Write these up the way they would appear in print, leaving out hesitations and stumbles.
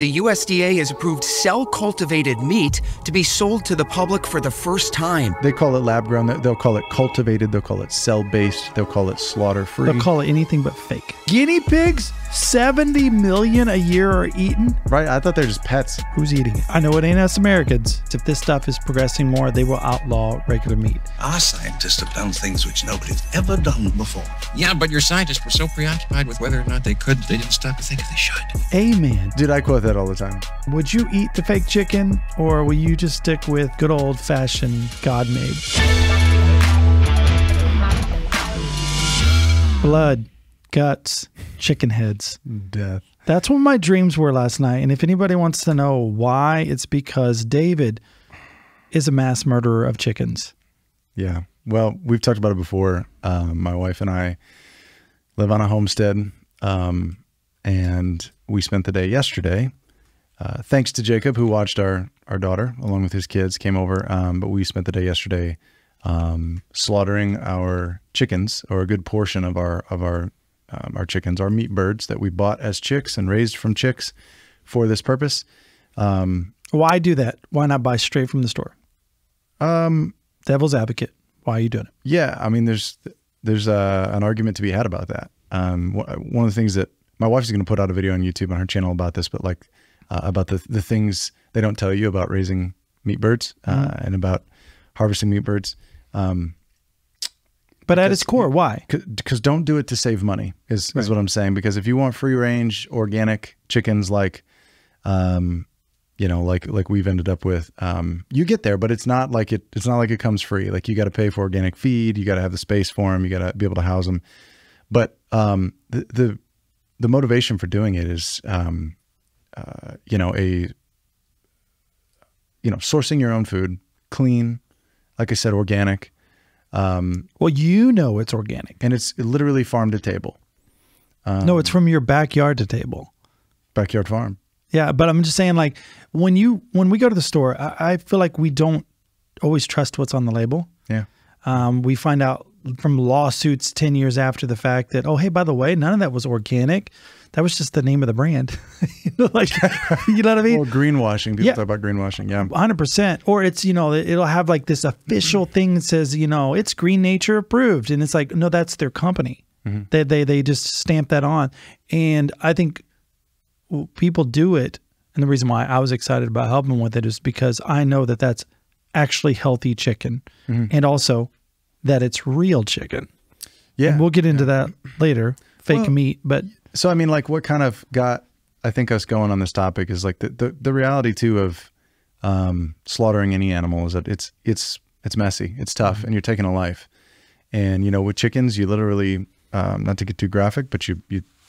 The USDA has approved cell-cultivated meat to be sold to the public for the first time. They call it lab-grown, they'll call it cultivated, they'll call it cell-based, they'll call it slaughter-free. They'll call it anything but fake. Guinea pigs, 70 million a year are eaten. Right, I thought they're just pets. Who's eating it? I know it ain't us Americans. If this stuff is progressing more, they will outlaw regular meat. Our scientists have done things which nobody's ever done before. Yeah, but your scientists were so preoccupied with whether or not they could, they didn't stop to think if they should. Amen. Dude, I quote that all the time. Would you eat the fake chicken, or will you just stick with good old-fashioned God-made? Blood, guts, chicken heads, death. That's what my dreams were last night, and if anybody wants to know why, it's because David is a mass murderer of chickens. Yeah, well, we've talked about it before. My wife and I live on a homestead, and we spent the day yesterday. Thanks to Jacob, who watched our daughter along with his kids, came over. But we spent the day yesterday slaughtering our chickens, or a good portion of our chickens, our meat birds that we bought as chicks and raised from chicks for this purpose. Why do that? Why not buy straight from the store? Devil's advocate. Why are you doing it? Yeah, I mean, there's an argument to be had about that. One of the things that my wife's going to put out a video on YouTube on her channel about this, but like. About the things they don't tell you about raising meat birds and about harvesting meat birds. But at its core, why? Because don't do it to save money is what I'm saying. Because if you want free range organic chickens, like, you know, like we've ended up with, you get there, but it's not like it comes free. Like, you got to pay for organic feed. You got to have the space for them. You got to be able to house them. But the motivation for doing it is, sourcing your own food, clean, like I said, organic. Well, you know, it's organic, and it's literally farm to table. No, it's from your backyard to table. Backyard farm. Yeah. But I'm just saying, like, when we go to the store, I feel like we don't always trust what's on the label. Yeah. We find out from lawsuits 10 years after the fact that, oh, hey, by the way, none of that was organic. That was just the name of the brand. You know, like, you know what I mean? Or greenwashing. People talk about greenwashing. Yeah. 100%. Or it's, you know, it'll have like this official thing that says, you know, it's Green Nature approved. And it's like, no, that's their company. Mm-hmm. They just stamp that on. And I think people do it. And the reason why I was excited about helping with it is because I know that that's actually healthy chicken. Mm-hmm. And also that it's real chicken. Yeah. And we'll get into that later. Fake meat, but... So, I mean, like, what kind of got, I think, us going on this topic is like the reality too of, slaughtering any animal is that it's messy, it's tough, and you're taking a life. And, you know, with chickens, you literally, not to get too graphic, but you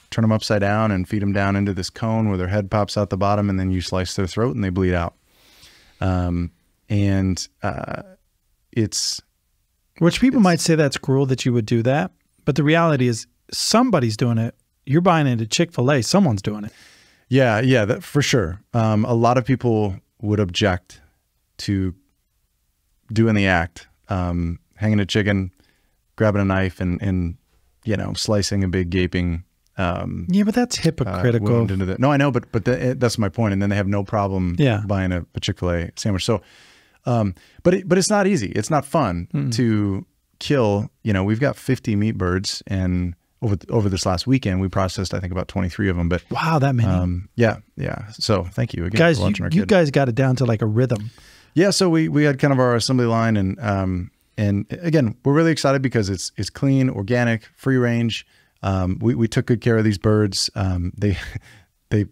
turn them upside down and feed them down into this cone where their head pops out the bottom, and then you slice their throat and they bleed out. Which people might say that's cruel that you would do that. But the reality is somebody's doing it. You're buying into Chick-fil-A. Someone's doing it. Yeah. Yeah. That for sure. A lot of people would object to doing the act, hanging a chicken, grabbing a knife and, you know, slicing a big gaping, yeah, but that's hypocritical. No, I know, but that's my point. And then they have no problem buying a Chick-fil-A sandwich. So, but it's not easy. It's not fun to kill. You know, we've got 50 meat birds, and Over this last weekend, we processed, I think, about 23 of them. But wow, that many! Yeah, yeah. So thank you again, guys. For watching you guys got it down to like a rhythm. Yeah. So we had kind of our assembly line, and again, we're really excited because it's clean, organic, free range. We took good care of these birds. They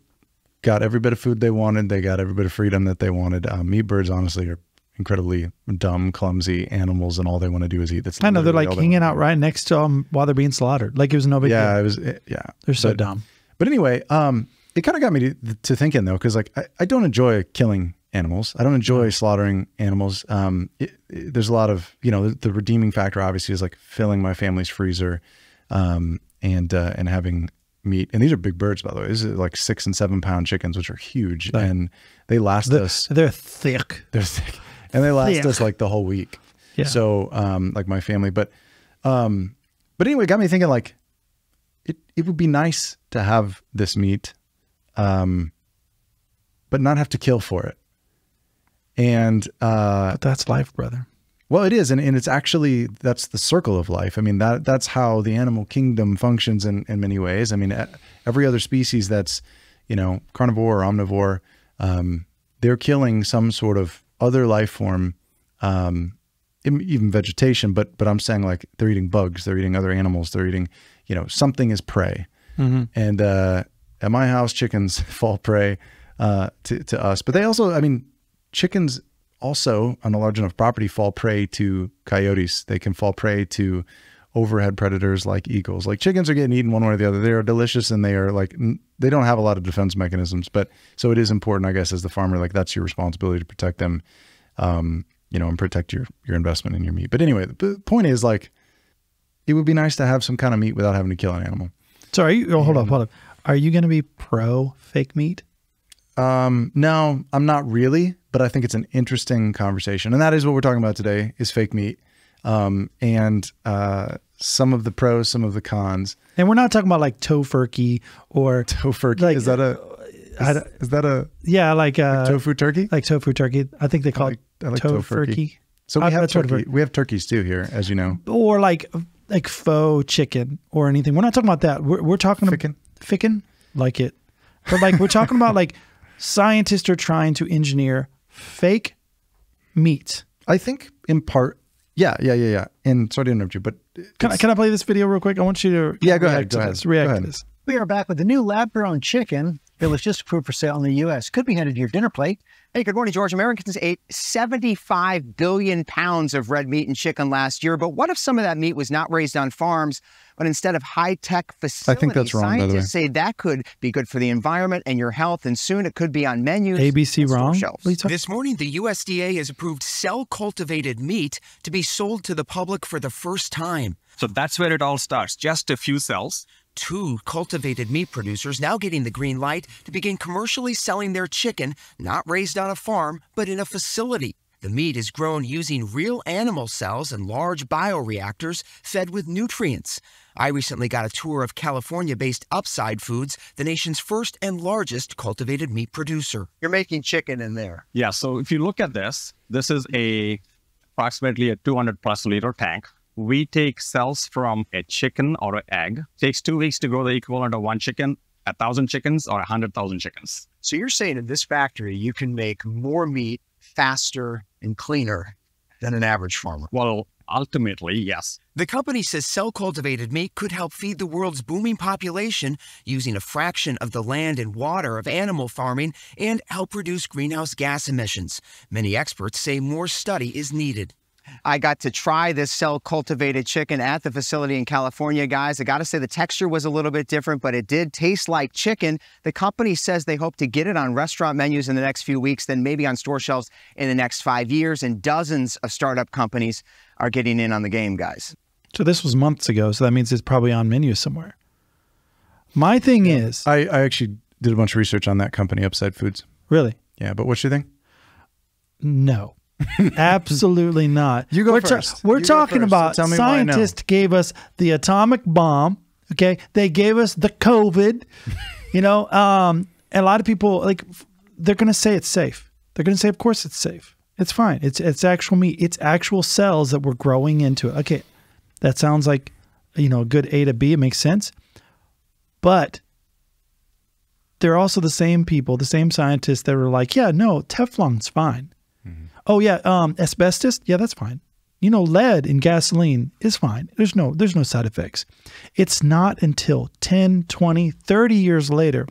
got every bit of food they wanted. They got every bit of freedom that they wanted. Meat birds, honestly, are incredibly dumb, clumsy animals, and all they want to do is eat. That's I know, they're like hanging out right next to them while they're being slaughtered. Like, it was no big deal. They're so dumb. But anyway, it kind of got me to thinking, though, because like I don't enjoy killing animals. I don't enjoy slaughtering animals. There's a lot of, you know, the redeeming factor obviously is like filling my family's freezer, and having meat. And these are big birds, by the way. These are like 6- and 7-pound chickens, which are huge, and they last us. They're thick. They're thick. And they last us like the whole week. Yeah. So, like my family, but anyway, it got me thinking, like, it would be nice to have this meat, but not have to kill for it. And but that's life, brother. Well, it is. And it's actually, that's the circle of life. I mean, that's how the animal kingdom functions in many ways. I mean, every other species that's, you know, carnivore or omnivore, they're killing some sort of other life form, even vegetation, but I'm saying like they're eating bugs, they're eating other animals, they're eating, you know, something is prey. Mm-hmm. And at my house, chickens fall prey to us, but they also, I mean, chickens also on a large enough property fall prey to coyotes. They can fall prey to overhead predators like eagles. Like chickens are getting eaten one way or the other. They are delicious and they are like, they don't have a lot of defense mechanisms, but so it is important, I guess, as the farmer, like that's your responsibility to protect them, you know, and protect your investment in your meat. But anyway, the point is like, it would be nice to have some kind of meat without having to kill an animal. So are you, hold up. Are you going to be pro fake meat? No, I'm not really, but I think it's an interesting conversation. And that is what we're talking about today is fake meat. Some of the pros, some of the cons. And we're not talking about like tofurkey or tofurkey. Like, is that a, yeah, like tofu turkey? Like tofu turkey. I think they call it tofurkey. So we have turkey. We have turkeys too here, as you know, or like faux chicken or anything. We're not talking about that. We're talking about ficken, like it, but like, we're talking about like scientists are trying to engineer fake meat. I think in part. Yeah. And sorry to interrupt you, but can I play this video real quick? I want you to react to this. We are back with the new lab-grown chicken that was just approved for sale in the U.S. Could be headed to your dinner plate. Hey, good morning, George. Americans ate 75 billion pounds of red meat and chicken last year. But what if some of that meat was not raised on farms, but instead of high-tech facilities? I think that's wrong, Scientists say that could be good for the environment and your health, and soon it could be on menus. ABC wrong? This morning, the USDA has approved cell-cultivated meat to be sold to the public for the first time. So that's where it all starts, just a few cells. Two cultivated meat producers now getting the green light to begin commercially selling their chicken, not raised on a farm, but in a facility. The meat is grown using real animal cells and large bioreactors fed with nutrients. I recently got a tour of California-based Upside Foods, the nation's first and largest cultivated meat producer. You're making chicken in there. Yeah, so if you look at this, this is approximately a 200-plus-liter tank. We take cells from a chicken or an egg. It takes 2 weeks to grow the equivalent of one chicken, 1,000 chickens, or 100,000 chickens. So you're saying in this factory, you can make more meat faster and cleaner than an average farmer? Well, ultimately, yes. The company says cell-cultivated meat could help feed the world's booming population using a fraction of the land and water of animal farming and help reduce greenhouse gas emissions. Many experts say more study is needed. I got to try this cell-cultivated chicken at the facility in California, guys. I got to say the texture was a little bit different, but it did taste like chicken. The company says they hope to get it on restaurant menus in the next few weeks, then maybe on store shelves in the next 5 years, and dozens of startup companies are getting in on the game, guys. So this was months ago, so that means it's probably on menus somewhere. My thing is... I actually did a bunch of research on that company, Upside Foods. Really? Yeah, but what's your thing? No. Absolutely not. You go first. We're talking about scientists gave us the atomic bomb. Okay. They gave us the COVID, you know, and a lot of people like, they're going to say it's safe. They're going to say, of course it's safe. It's fine. It's actual meat. It's actual cells that we're growing into it. Okay. That sounds like, you know, a good A to B. It makes sense. But they're also the same people, the same scientists that were like, yeah, no, Teflon's fine. Oh yeah, asbestos? Yeah, that's fine. You know, lead in gasoline is fine. There's no side effects. It's not until 10, 20, 30 years later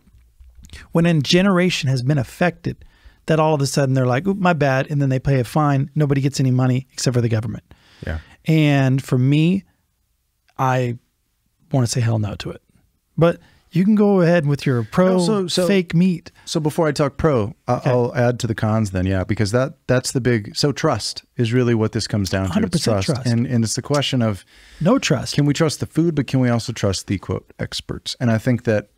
when a generation has been affected that all of a sudden they're like, oop, my bad, and then they pay a fine. Nobody gets any money except for the government. Yeah. And for me, I want to say hell no to it. But you can go ahead with your pro fake meat. So before I talk pro, okay. I'll add to the cons then. Yeah, because that's the big, so trust is really what this comes down to. 100% it's trust. And it's the question of no trust. Can we trust the food, but can we also trust the quote experts? And I think that,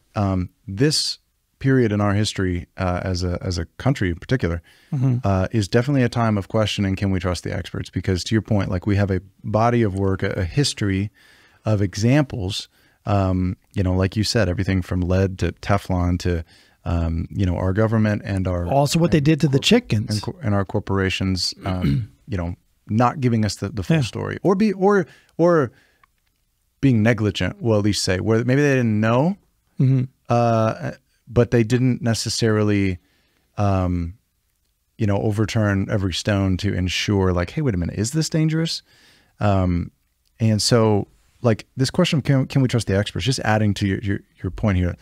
this period in our history, as a country in particular, mm-hmm. Is definitely a time of questioning. Can we trust the experts? Because to your point, like we have a body of work, a history of examples, you know, like you said, everything from lead to Teflon to you know, our government and our they did to the chickens and our corporations, you know, not giving us the full story, or being negligent. We'll at least say where maybe they didn't know, but they didn't necessarily, you know, overturn every stone to ensure like, hey, wait a minute, is this dangerous? And so like this question, can we trust the experts? Just adding to your point here.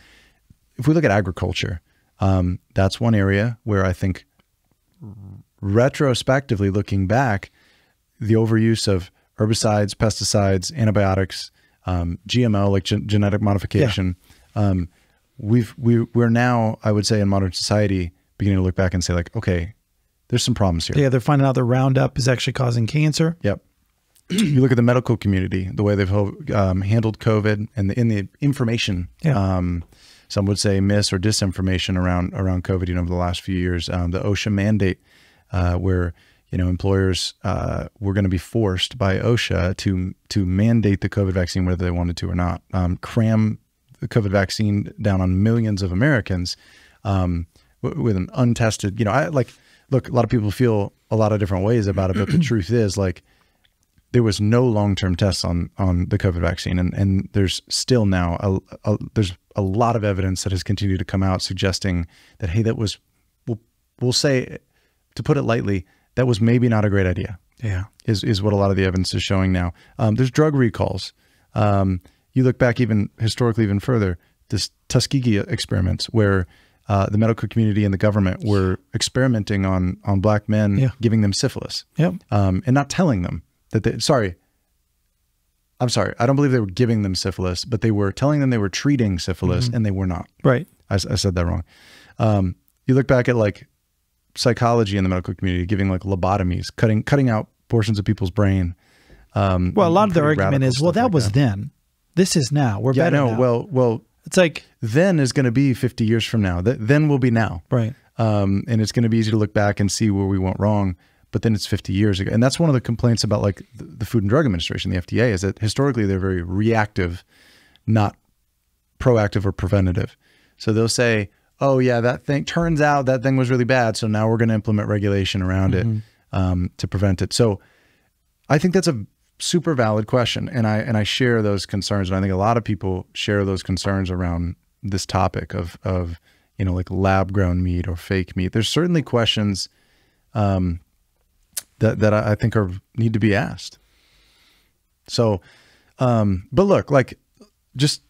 If we look at agriculture, that's one area where I think retrospectively looking back, the overuse of herbicides, pesticides, antibiotics, GMO, like genetic modification, we're now, I would say, in modern society, beginning to look back and say like, okay, there's some problems here. Yeah, they're finding out that Roundup is actually causing cancer. Yep. You look at the medical community, the way they've handled COVID and the, in the information, some would say mis or disinformation around COVID, you know, over the last few years, the OSHA mandate, where, you know, employers were going to be forced by OSHA to mandate the COVID vaccine, whether they wanted to or not, cram the COVID vaccine down on millions of Americans with an untested, you know, look, a lot of people feel a lot of different ways about it, but the truth is like, there was no long-term tests on the COVID vaccine. And there's still now, there's a lot of evidence that has continued to come out suggesting that, hey, that was, we'll say, to put it lightly, that was maybe not a great idea. Yeah. Is what a lot of the evidence is showing now. There's drug recalls. You look back even historically, even further, this Tuskegee experiments where the medical community and the government were experimenting on black men, giving them syphilis and not telling them. That they, I don't believe they were giving them syphilis, but they were telling them they were treating syphilis and they were not. Right. I said that wrong. You look back at like psychology in the medical community, giving like lobotomies, cutting out portions of people's brain. Well, a lot of their argument is, well, that like was that. Then. This is now. We're better now. Well, it's like then is going to be 50 years from now. Then will be now. Right. And it's going to be easy to look back and see where we went wrong. But then it's 50 years ago. And that's one of the complaints about like the Food and Drug Administration, the FDA, is that historically they're very reactive, not proactive or preventative. So they'll say, oh yeah, that thing turns out that thing was really bad. So now we're going to implement regulation around it to prevent it. So I think that's a super valid question. And I share those concerns. And I think a lot of people share those concerns around this topic of, you know, like lab grown meat or fake meat. There's certainly questions, that I think need to be asked. So, but look, like just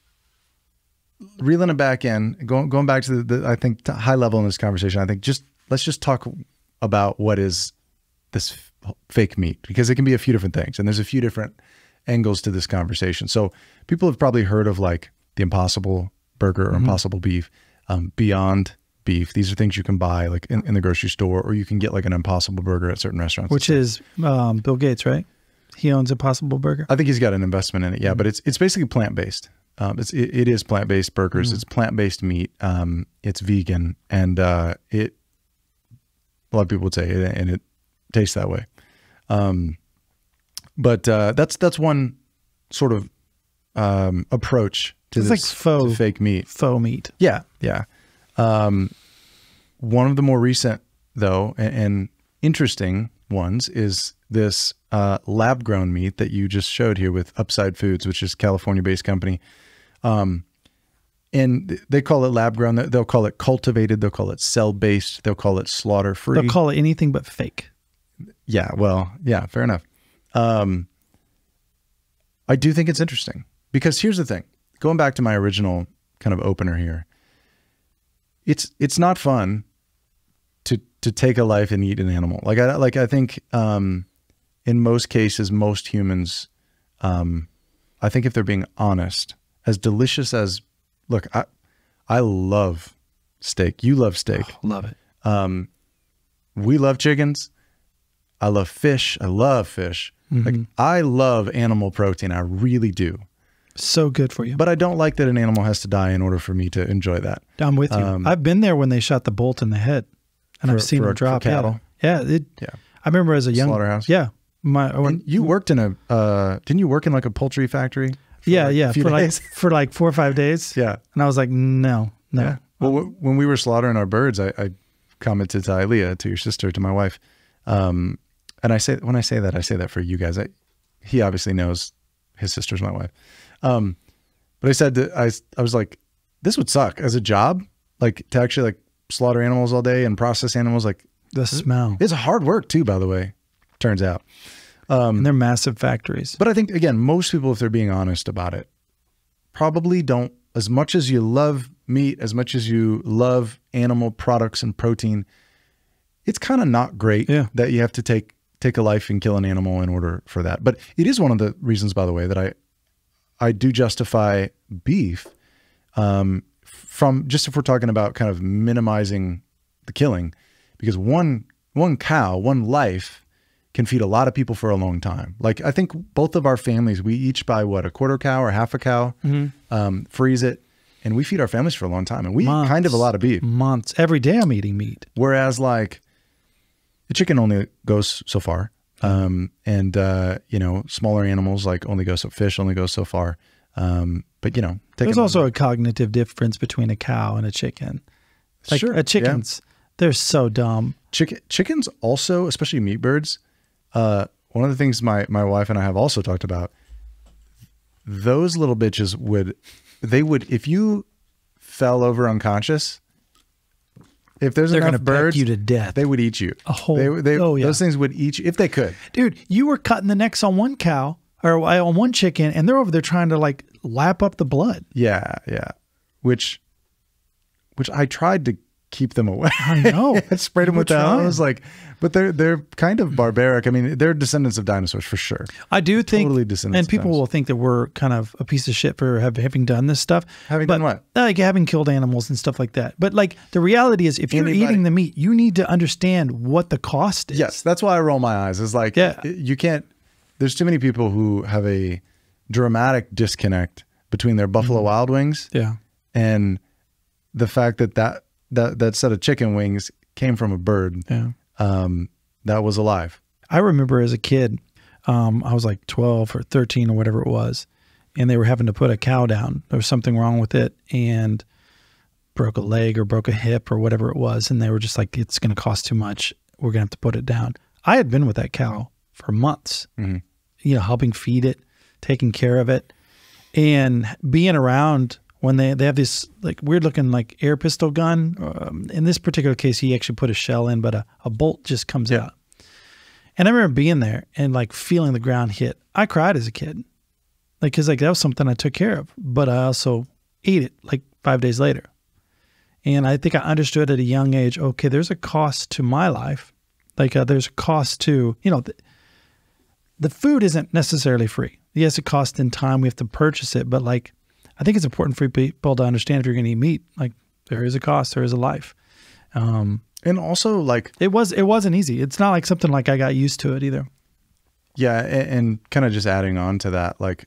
reeling it back in, going back to the I think to high level in this conversation, I think let's just talk about what is this fake meat, because it can be a few different things. And there's a few different angles to this conversation. So people have probably heard of like the Impossible Burger or Impossible Beef, Beyond Beef. These are things you can buy like in the grocery store, or you can get like an Impossible Burger at certain restaurants. Which is Bill Gates, right? He owns Impossible Burger. I think he's got an investment in it. Yeah, but it's basically plant-based. It is plant-based burgers. It's plant-based meat. It's vegan, and a lot of people would say it, and it tastes that way. But that's one sort of approach to it's this like to fake meat. Faux meat. Yeah, yeah. One of the more recent though, and interesting ones is this, lab grown meat that you just showed here with Upside Foods, which is a California based company. And they call it lab grown. They'll call it cultivated. They'll call it cell based. They'll call it slaughter free. They'll call it anything but fake. Yeah. Well, yeah, fair enough. I do think it's interesting because here's the thing, going back to my original kind of opener here. It's not fun to take a life and eat an animal. Like I think, in most cases, most humans, I think if they're being honest, as delicious as, look, I love steak. You love steak. Oh, love it. We love chickens. I love fish. I love fish. Like I love animal protein. I really do. So good for you. But I don't like that an animal has to die in order for me to enjoy that. I'm with you. I've been there when they shot the bolt in the head, and I've seen it drop. For cattle. Yeah. Yeah. I remember as a young slaughterhouse. Yeah. You worked in a, didn't you work in like a poultry factory? Yeah. Like for like 4 or 5 days. Yeah. And I was like, no, no, yeah. Well, when we were slaughtering our birds, I commented to Ilea, to your sister, to my wife, and I say that for you guys. He obviously knows his sister's my wife, but I said that I was like, this would suck as a job, like to actually like slaughter animals all day and process animals. Like the smell. It's hard work too, by the way. Turns out, and they're massive factories. But I think again, most people, if they're being honest about it, probably don't. As much as you love meat, as much as you love animal products and protein, it's kind of not great that you have to take a life and kill an animal in order for that. But it is one of the reasons, by the way, that I do justify beef from just if we're talking about kind of minimizing the killing, because one cow, one life can feed a lot of people for a long time. Like I think both of our families, we each buy what, a quarter cow or half a cow, freeze it, and we feed our families for a long time. And we eat kind of a lot of beef. Months. Every day I'm eating meat. Whereas like the chicken only goes so far. You know, smaller animals like only go so, fish only goes so far. But you know, there's also a cognitive difference between a cow and a chicken. Like a chicken's, they're so dumb. Chickens also, especially meat birds, one of the things my wife and I have also talked about, those little bitches would, if you fell over unconscious, if there's enough birds, you to death. They would eat you. A whole, those things would eat you if they could. Dude, you were cutting the necks on one cow or on one chicken, and they're over there trying to like lap up the blood. Yeah, yeah. Which I tried to keep them away. I know. Sprayed them with that. I was like, but they're kind of barbaric. I mean, they're descendants of dinosaurs for sure. I do think, totally descendants. And people will think that we're kind of a piece of shit for having done this stuff. Having done what? Like having killed animals and stuff like that. But like the reality is, if you're eating the meat, you need to understand what the cost is. Yes, that's why I roll my eyes. It's like, you can't. There's too many people who have a dramatic disconnect between their Buffalo Wild Wings, and the fact that set of chicken wings came from a bird that was alive. I remember as a kid, I was like 12 or 13 or whatever it was, and they were having to put a cow down. There was something wrong with it and broke a leg or broke a hip or whatever it was, and they were just like, it's going to cost too much. We're going to have to put it down. I had been with that cow for months, you know, helping feed it, taking care of it, and being around when they have this like weird looking like air pistol gun. In this particular case, he actually put a shell in, but a bolt just comes out. And I remember being there and like feeling the ground hit. I cried as a kid, like, cause like that was something I took care of, but I also ate it like 5 days later. And I think I understood at a young age, okay, there's a cost to my life. Like there's a cost to, you know, the food isn't necessarily free. Yes, it costs in time. We have to purchase it, but like, I think it's important for people to understand if you're going to eat meat, like there is a cost, there is a life. And also like, it wasn't easy. It's not like something like I got used to it either. Yeah. And kind of just adding on to that, like,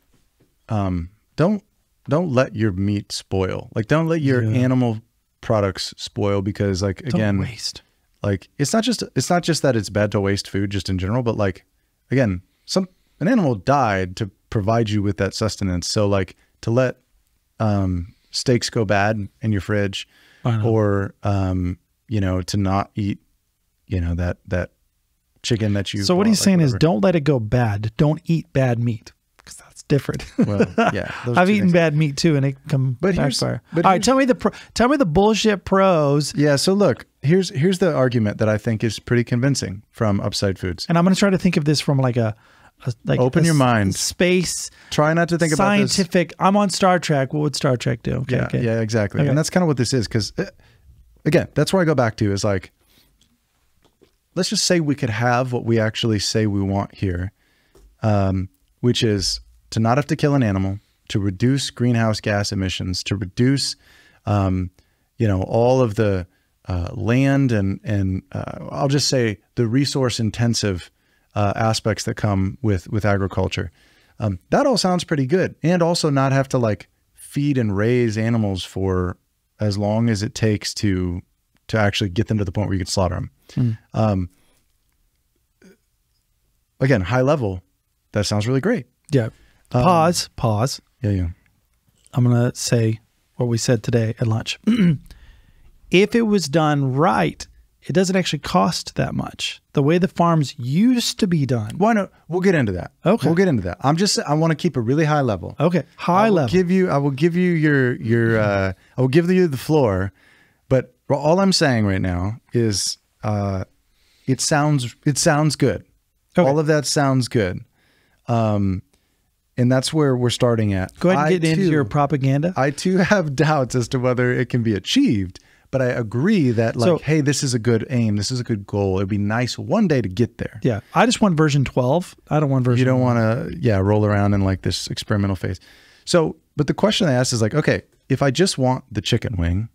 don't let your meat spoil. Like don't let your animal products spoil, because like, again, don't waste. Like it's not just that it's bad to waste food just in general, but like, again, an animal died to provide you with that sustenance. So like to let, steaks go bad in your fridge or, you know, to not eat, you know, that chicken that you. So what he's saying is don't let it go bad. Don't eat bad meat, because that's different. Well, yeah. I've eaten bad meat too, and it can backfire. All right. Tell me the bullshit pros. Yeah. So look, here's the argument that I think is pretty convincing from Upside Foods. And I'm going to try to think of this from like open your mind. Space. Try not to think about this. Scientific. I'm on Star Trek. What would Star Trek do? Okay, yeah, exactly. Okay. And that's kind of what this is, because again, that's where I go back to is like, let's just say we could have what we actually say we want here, which is to not have to kill an animal, to reduce greenhouse gas emissions, to reduce, you know, all of the land and I'll just say the resource intensive aspects that come with agriculture. That all sounds pretty good. And also not have to like feed and raise animals for as long as it takes to actually get them to the point where you can slaughter them. Again, high level, that sounds really great. Yeah. Pause. Yeah. I'm going to say what we said today at lunch. if it was done right, it doesn't actually cost that much. The way the farms used to be done. Why not? We'll get into that. Okay. We'll get into that. I want to keep a really high level. Okay. High level. I will give you I will give you the floor, but all I'm saying right now is, it sounds good. Okay. All of that sounds good. And that's where we're starting at. Go ahead and get into your propaganda. I too have doubts as to whether it can be achieved. But I agree that, like, so, hey, this is a good aim. This is a good goal. It'd be nice one day to get there. Yeah. I just want version 12. I don't want version 1. You don't want to, yeah, roll around in like this experimental phase. So, but the question I asked is like, okay, if I just want the chicken wing,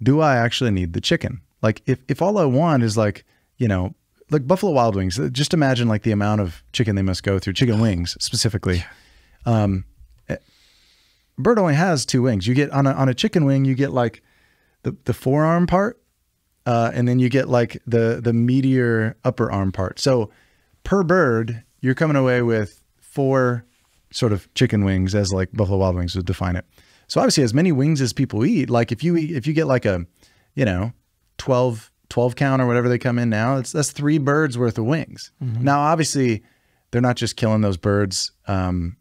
do I actually need the chicken? Like if all I want is like, you know, like Buffalo Wild Wings, just imagine like the amount of chicken they must go through, chicken wings specifically. Bird only has 2 wings. You get on a chicken wing, you get like, the forearm part, and then you get like the meatier upper arm part. So per bird, you're coming away with 4 sort of chicken wings, as like Buffalo Wild Wings would define it. So obviously as many wings as people eat, like if you get like a, you know, 12 count or whatever they come in now, that's 3 birds worth of wings. Mm-hmm. Now, obviously they're not just killing those birds, and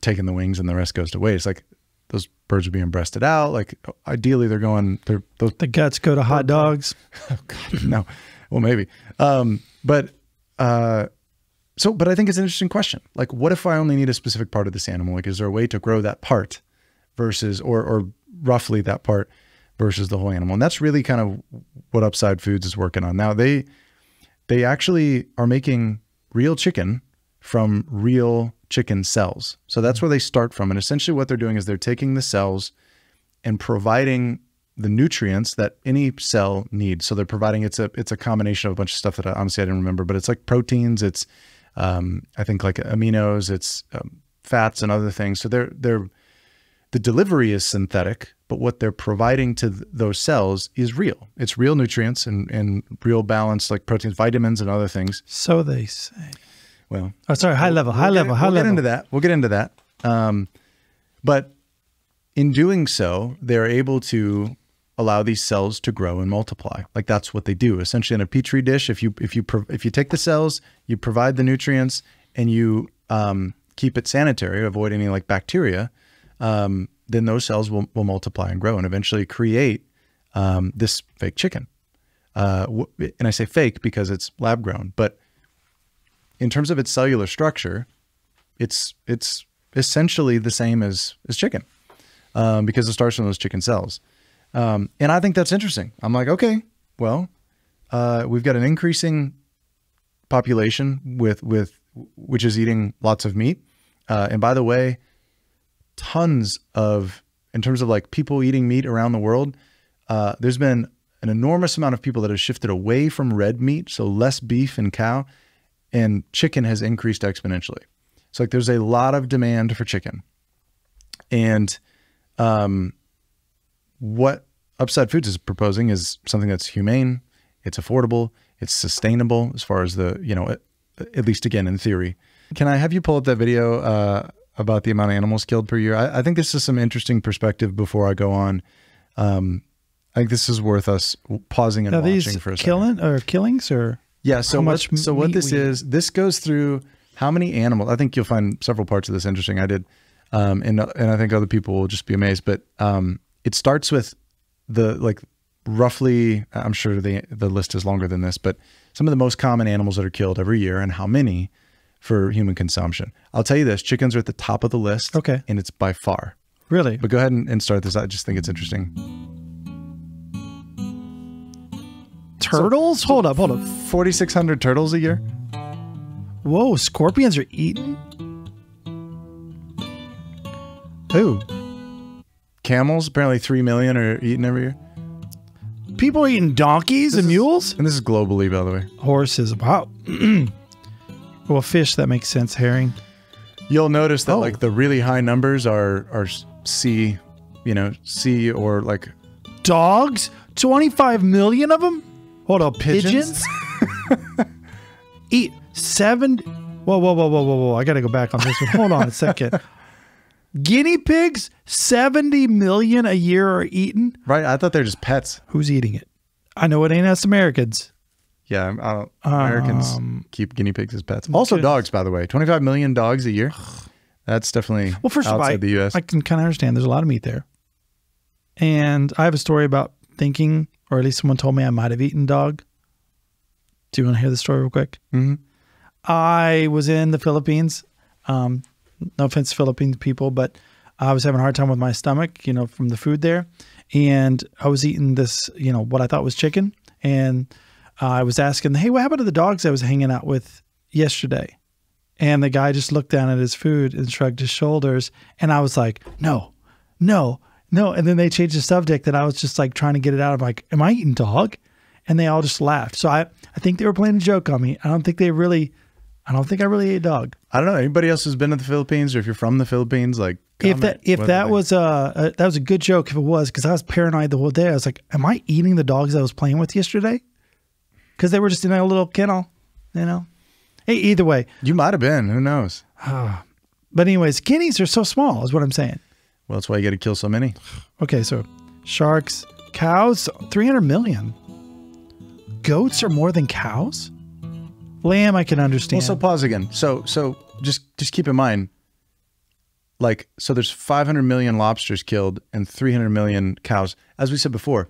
taking the wings and the rest goes to waste. Like, those birds are being breasted out. Like ideally they're going, the guts go to hot dogs. Oh God, no. Well, maybe. But I think it's an interesting question. Like, what if I only need a specific part of this animal? Like, is there a way to grow that part versus, or roughly that part versus the whole animal? And that's really kind of what Upside Foods is working on. Now they actually are making real chicken from real chicken cells. So that's where they start from. And essentially what they're doing is they're taking the cells and providing the nutrients that any cell needs. So they're providing, it's a combination of a bunch of stuff that honestly I didn't remember, but it's like proteins, it's, I think like aminos, it's fats and other things. So the delivery is synthetic, but what they're providing to those cells is real. It's real nutrients and real balance, like proteins, vitamins and other things. So they say. Well, oh, sorry. High level. We'll get into that. We'll get into that. But in doing so, they're able to allow these cells to grow and multiply. Like that's what they do essentially in a petri dish. If you take the cells, you provide the nutrients and you, keep it sanitary, avoid any like bacteria. Then those cells will multiply and grow and eventually create, this fake chicken. And I say fake because it's lab grown, but in terms of its cellular structure, it's essentially the same as chicken, because it starts from those chicken cells. And I think that's interesting. I'm like, okay, well, we've got an increasing population which is eating lots of meat. And by the way, tons of, in terms of like people eating meat around the world, there's been an enormous amount of people that have shifted away from red meat. So less beef and cow, and chicken has increased exponentially. So like there's a lot of demand for chicken. And what Upside Foods is proposing is something that's humane, it's affordable, it's sustainable as far as the, you know, at least again, in theory. Can I have you pull up that video about the amount of animals killed per year? I think this is some interesting perspective before I go on. I think this is worth us pausing and watching for a second. Killings or? Yeah. So what this is, this goes through how many animals, I think you'll find several parts of this interesting. I did. And I think other people will just be amazed, but, it starts with the, like roughly, I'm sure the list is longer than this, but some of the most common animals that are killed every year and how many for human consumption. I'll tell you this, chickens are at the top of the list. Okay. And it's by far. Really? But go ahead and start this. I just think it's interesting. Turtles? So, hold up. 4,600 turtles a year? Whoa, scorpions are eaten? Who? Camels, apparently 3 million are eaten every year. People are eating donkeys and mules? And this is globally, by the way. Horses, wow. Well, fish, that makes sense, herring. You'll notice that like the really high numbers are sea, you know, sea or like... Dogs? 25 million of them? Hold up, pigeons? Eat 7. Whoa. I got to go back on this one. Hold on a second. Guinea pigs, 70 million a year are eaten. Right. I thought they're just pets. Who's eating it? I know it ain't us Americans. Yeah. I don't, Americans keep guinea pigs as pets. Also dogs, by the way, 25 million dogs a year. That's definitely outside the U.S. I can kind of understand. There's a lot of meat there. And I have a story about thinking, or at least someone told me I might have eaten dog. Do you want to hear the story real quick? Mm-hmm. I was in the Philippines. No offense to Philippines people, but I was having a hard time with my stomach, you know, from the food there. And I was eating this, you know, what I thought was chicken. And I was asking, hey, what happened to the dogs I was hanging out with yesterday? And the guy just looked down at his food and shrugged his shoulders. And I was like, no, no, no. And then they changed the subject and I was just like trying to get it out of like, am I eating dog? And they all just laughed. So I think they were playing a joke on me. I don't think they really... I don't think I really ate dog. I don't know. Anybody else who's been to the Philippines, or if you're from the Philippines, like that was a good joke if it was, because I was paranoid the whole day. I was like, am I eating the dogs I was playing with yesterday? Because they were just in a little kennel, you know. Hey, either way, you might have been. Who knows? But anyways, guineas are so small, is what I'm saying. Well, that's why you got to kill so many. Okay, so sharks, cows, 300 million. Goats are more than cows. Lamb, I can understand. Well, so pause again. So just keep in mind, like, so there's 500 million lobsters killed and 300 million cows. As we said before,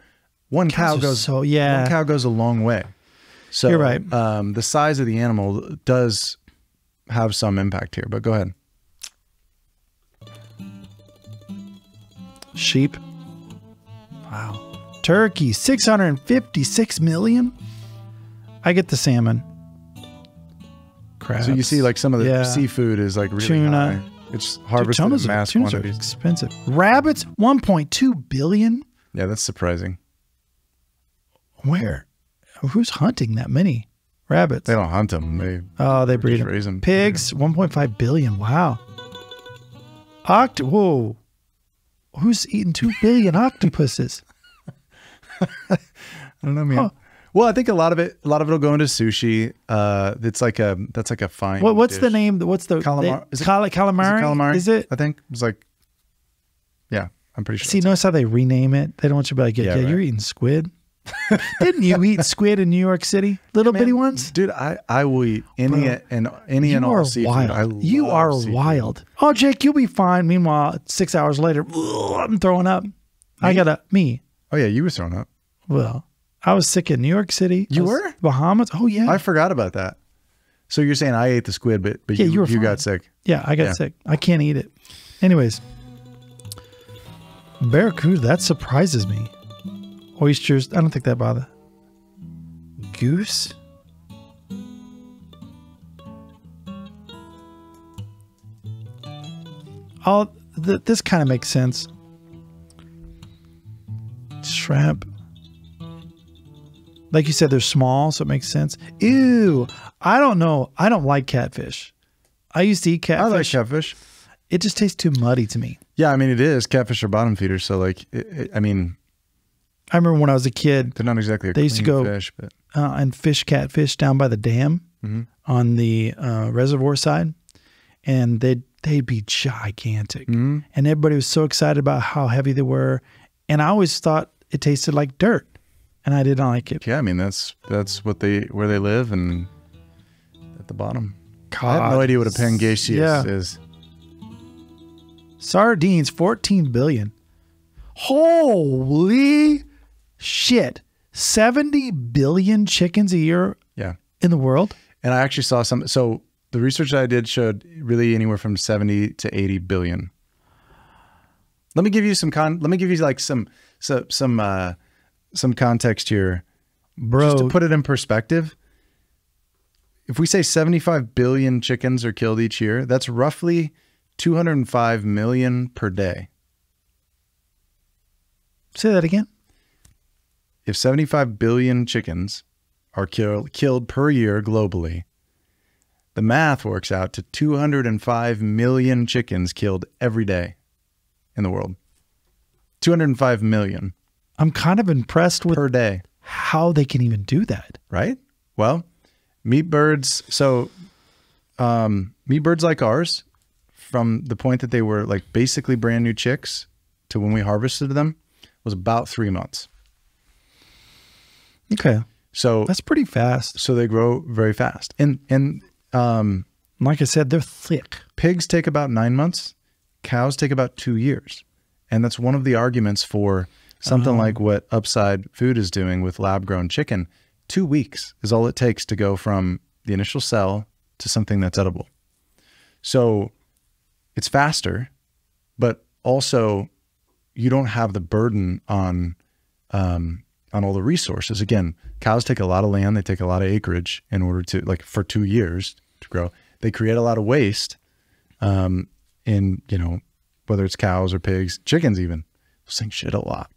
one cow goes a long way. So you're right. The size of the animal does have some impact here, but go ahead. Sheep. Wow. Turkey, 656 million. I get the salmon. Crabs. So you see, like, some of the seafood is like really high. It's harvested in mass quantities. Tunas are expensive. Rabbits, 1.2 billion. Yeah, that's surprising. Where? Who's hunting that many rabbits? They don't hunt them. They breed them. Raise them. Pigs, 1.5 billion. Wow. Whoa. Who's eating 2 billion octopuses? I don't know, man. Oh. Well, I think a lot of it'll go into sushi. That's like a fine. What's the name? What's the calamari? Calamari? Is it? I think it's like, yeah, I'm pretty sure. See, notice how they rename it. They don't want you to be like, yeah, you're eating squid. Didn't you eat squid in New York City? Little bitty ones, dude. I will eat any and all seafood. You are seafood. Wild. Oh, Jake, you'll be fine. Meanwhile, 6 hours later, I'm throwing up. Oh yeah, you were throwing up. Well. I was sick in New York City. You were? Bahamas. Oh, yeah. I forgot about that. So you're saying I ate the squid, but yeah, you got sick. Yeah, I got sick. I can't eat it. Anyways. Barracuda, that surprises me. Oysters, I don't think that bothers. Goose. This kind of makes sense. Shrimp. Like you said, they're small, so it makes sense. Ew. I don't know. I don't like catfish. I used to eat catfish. I like catfish. It just tastes too muddy to me. Yeah, I mean, it is. Catfish are bottom feeders, so like, I mean. I remember when I was a kid. They're not exactly a clean fish. They used to go fish, but... and fish catfish down by the dam on the reservoir side, and they'd be gigantic. And everybody was so excited about how heavy they were, and I always thought it tasted like dirt. And I didn't like it. Yeah, I mean that's where they live and at the bottom. God. I have no idea what a pangasius is. Sardines, 14 billion. Holy shit! 70 billion chickens a year. Yeah. In the world. And I actually saw some. So the research that I did showed really anywhere from 70 to 80 billion. Let me give you some some context here, bro. Just to put it in perspective, if we say 75 billion chickens are killed each year, that's roughly 205 million per day. Say that again. If 75 billion chickens are killed per year globally, the math works out to 205 million chickens killed every day in the world. 205 million. I'm kind of impressed with per day how they can even do that, right? Well, meat birds like ours from the point that they were like basically brand new chicks to when we harvested them was about 3 months. Okay. So that's pretty fast. So they grow very fast. And like I said, they're thick. Pigs take about 9 months. Cows take about 2 years. And that's one of the arguments for something like what Upside Food is doing with lab grown chicken. 2 weeks is all it takes to go from the initial cell to something that's edible. So it's faster, but also you don't have the burden on all the resources. Again, cows take a lot of land. They take a lot of acreage in order to, like, for 2 years to grow. They create a lot of waste, in, you know, whether it's cows or pigs, chickens, even those things shit a lot.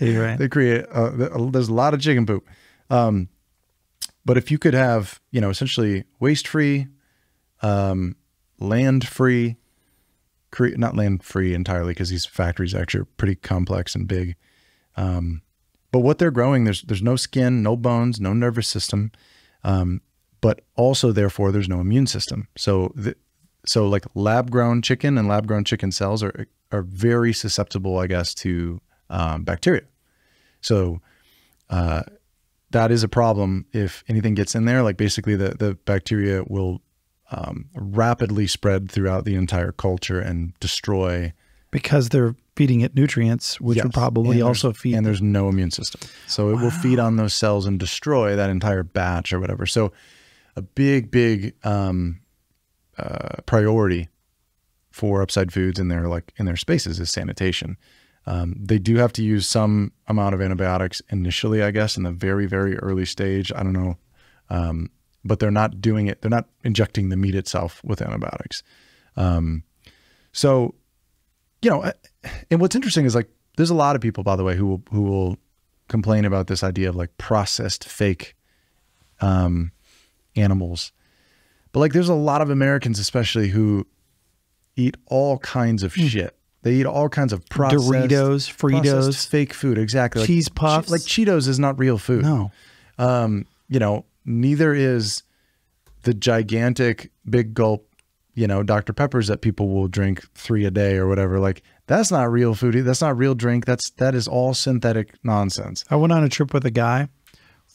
You're right. They create, there's a lot of chicken poop. But if you could have, you know, essentially waste free, land free, not land free entirely, because these factories actually are pretty complex and big. But what they're growing, there's no skin, no bones, no nervous system. But also therefore there's no immune system. So so like lab grown chicken and lab grown chicken cells are very susceptible, I guess, to, bacteria. So, that is a problem. If anything gets in there, like basically the bacteria will, rapidly spread throughout the entire culture and destroy, because they're feeding it nutrients, which would probably also feed. And there's no immune system. So it will feed on those cells and destroy that entire batch or whatever. So a big, big, priority for Upside Foods in their, like, in their spaces is sanitation. They do have to use some amount of antibiotics initially, I guess, in the very, very early stage. I don't know. But they're not doing it. They're not injecting the meat itself with antibiotics. So, you know, and what's interesting is, like, there's a lot of people, by the way, who will complain about this idea of, like, processed fake, animals. But, like, there's a lot of Americans, especially, who eat all kinds of shit. They eat all kinds of processed Doritos, Fritos, fake food. Exactly. Like, cheese puffs. Like Cheetos is not real food. No. You know, neither is the gigantic big gulp, you know, Dr. Peppers that people will drink 3 a day or whatever. Like, that's not real food. That's not real drink. That is all synthetic nonsense. I went on a trip with a guy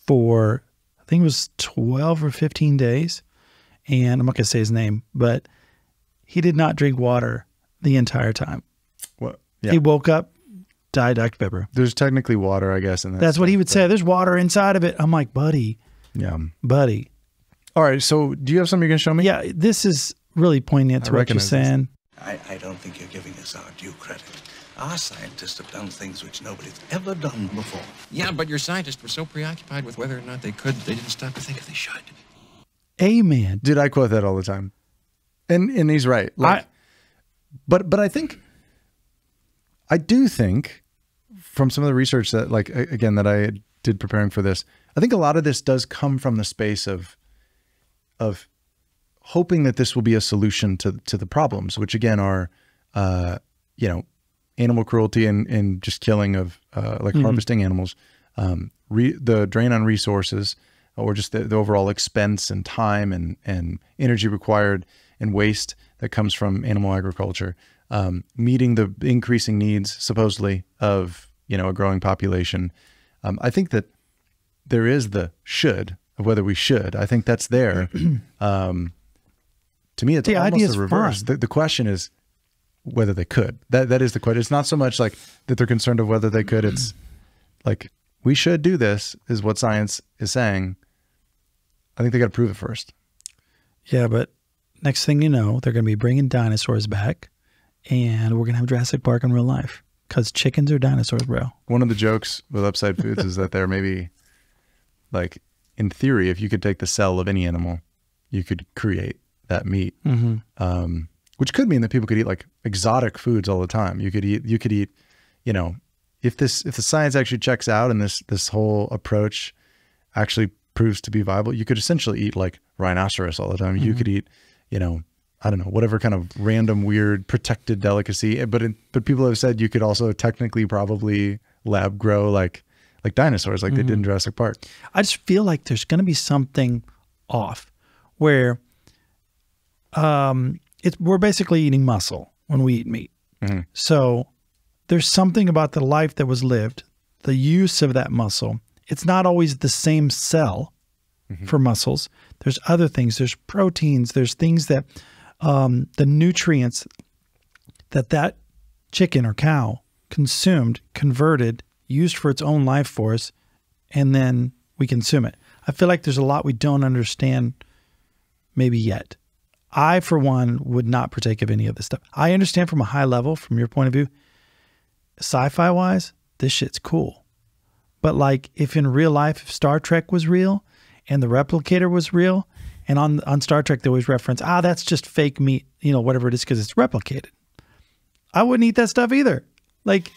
for, I think it was 12 or 15 days. And I'm not going to say his name, but he did not drink water the entire time. Well, yeah. He woke up, died Dr. Pepper. There's technically water, I guess. And that's what he would say. There's water inside of it. I'm like, buddy. Yeah. Buddy. All right. So do you have something you can show me? Yeah. This is really poignant to what you're saying. I don't think you're giving us our due credit. Our scientists have done things which nobody's ever done before. Yeah, but your scientists were so preoccupied with whether or not they could, they didn't stop to think if they should. Amen. Dude, I quote that all the time. And he's right. Like, but I do think from some of the research that, like, again, that I did preparing for this, I think a lot of this does come from the space of hoping that this will be a solution to the problems, which again are, you know, animal cruelty and just killing of, like, harvesting animals, the drain on resources, or just the overall expense and time and energy required and waste that comes from animal agriculture, meeting the increasing needs supposedly of, you know, a growing population. I think that there is the should of whether we should. I think that's there. To me, it's almost the reverse. The question is whether they could. That is the question. It's not so much like that they're concerned of whether they could. It's like, we should do this is what science is saying. I think they got to prove it first. Yeah, but next thing you know, they're going to be bringing dinosaurs back, and we're going to have Jurassic Park in real life because chickens are dinosaurs, bro. One of the jokes with Upside Foods is that they're maybe, like, in theory, if you could take the cell of any animal, you could create that meat, which could mean that people could eat, like, exotic foods all the time. You could eat, you know, if the science actually checks out and this whole approach actually proves to be viable, you could essentially eat, like, rhinoceros all the time. You could eat, you know, I don't know, whatever kind of random, weird, protected delicacy. But people have said you could also technically probably lab grow like dinosaurs, like they did in Jurassic Park. I just feel like there's going to be something off where we're basically eating muscle when we eat meat. Mm-hmm. So there's something about the life that was lived, the use of that muscle. It's not always the same cell mm-hmm. for muscles. There's other things, there's proteins, there's things that, the nutrients that that chicken or cow consumed, converted, used for its own life force, and then we consume it. I feel like there's a lot we don't understand maybe yet. I, for one, would not partake of any of this stuff. I understand from a high level, from your point of view, sci-fi wise, this shit's cool. But like if in real life, if Star Trek was real and the replicator was real, and on Star Trek, they always reference, ah, that's just fake meat, you know, whatever it is, because it's replicated. I wouldn't eat that stuff either. Like,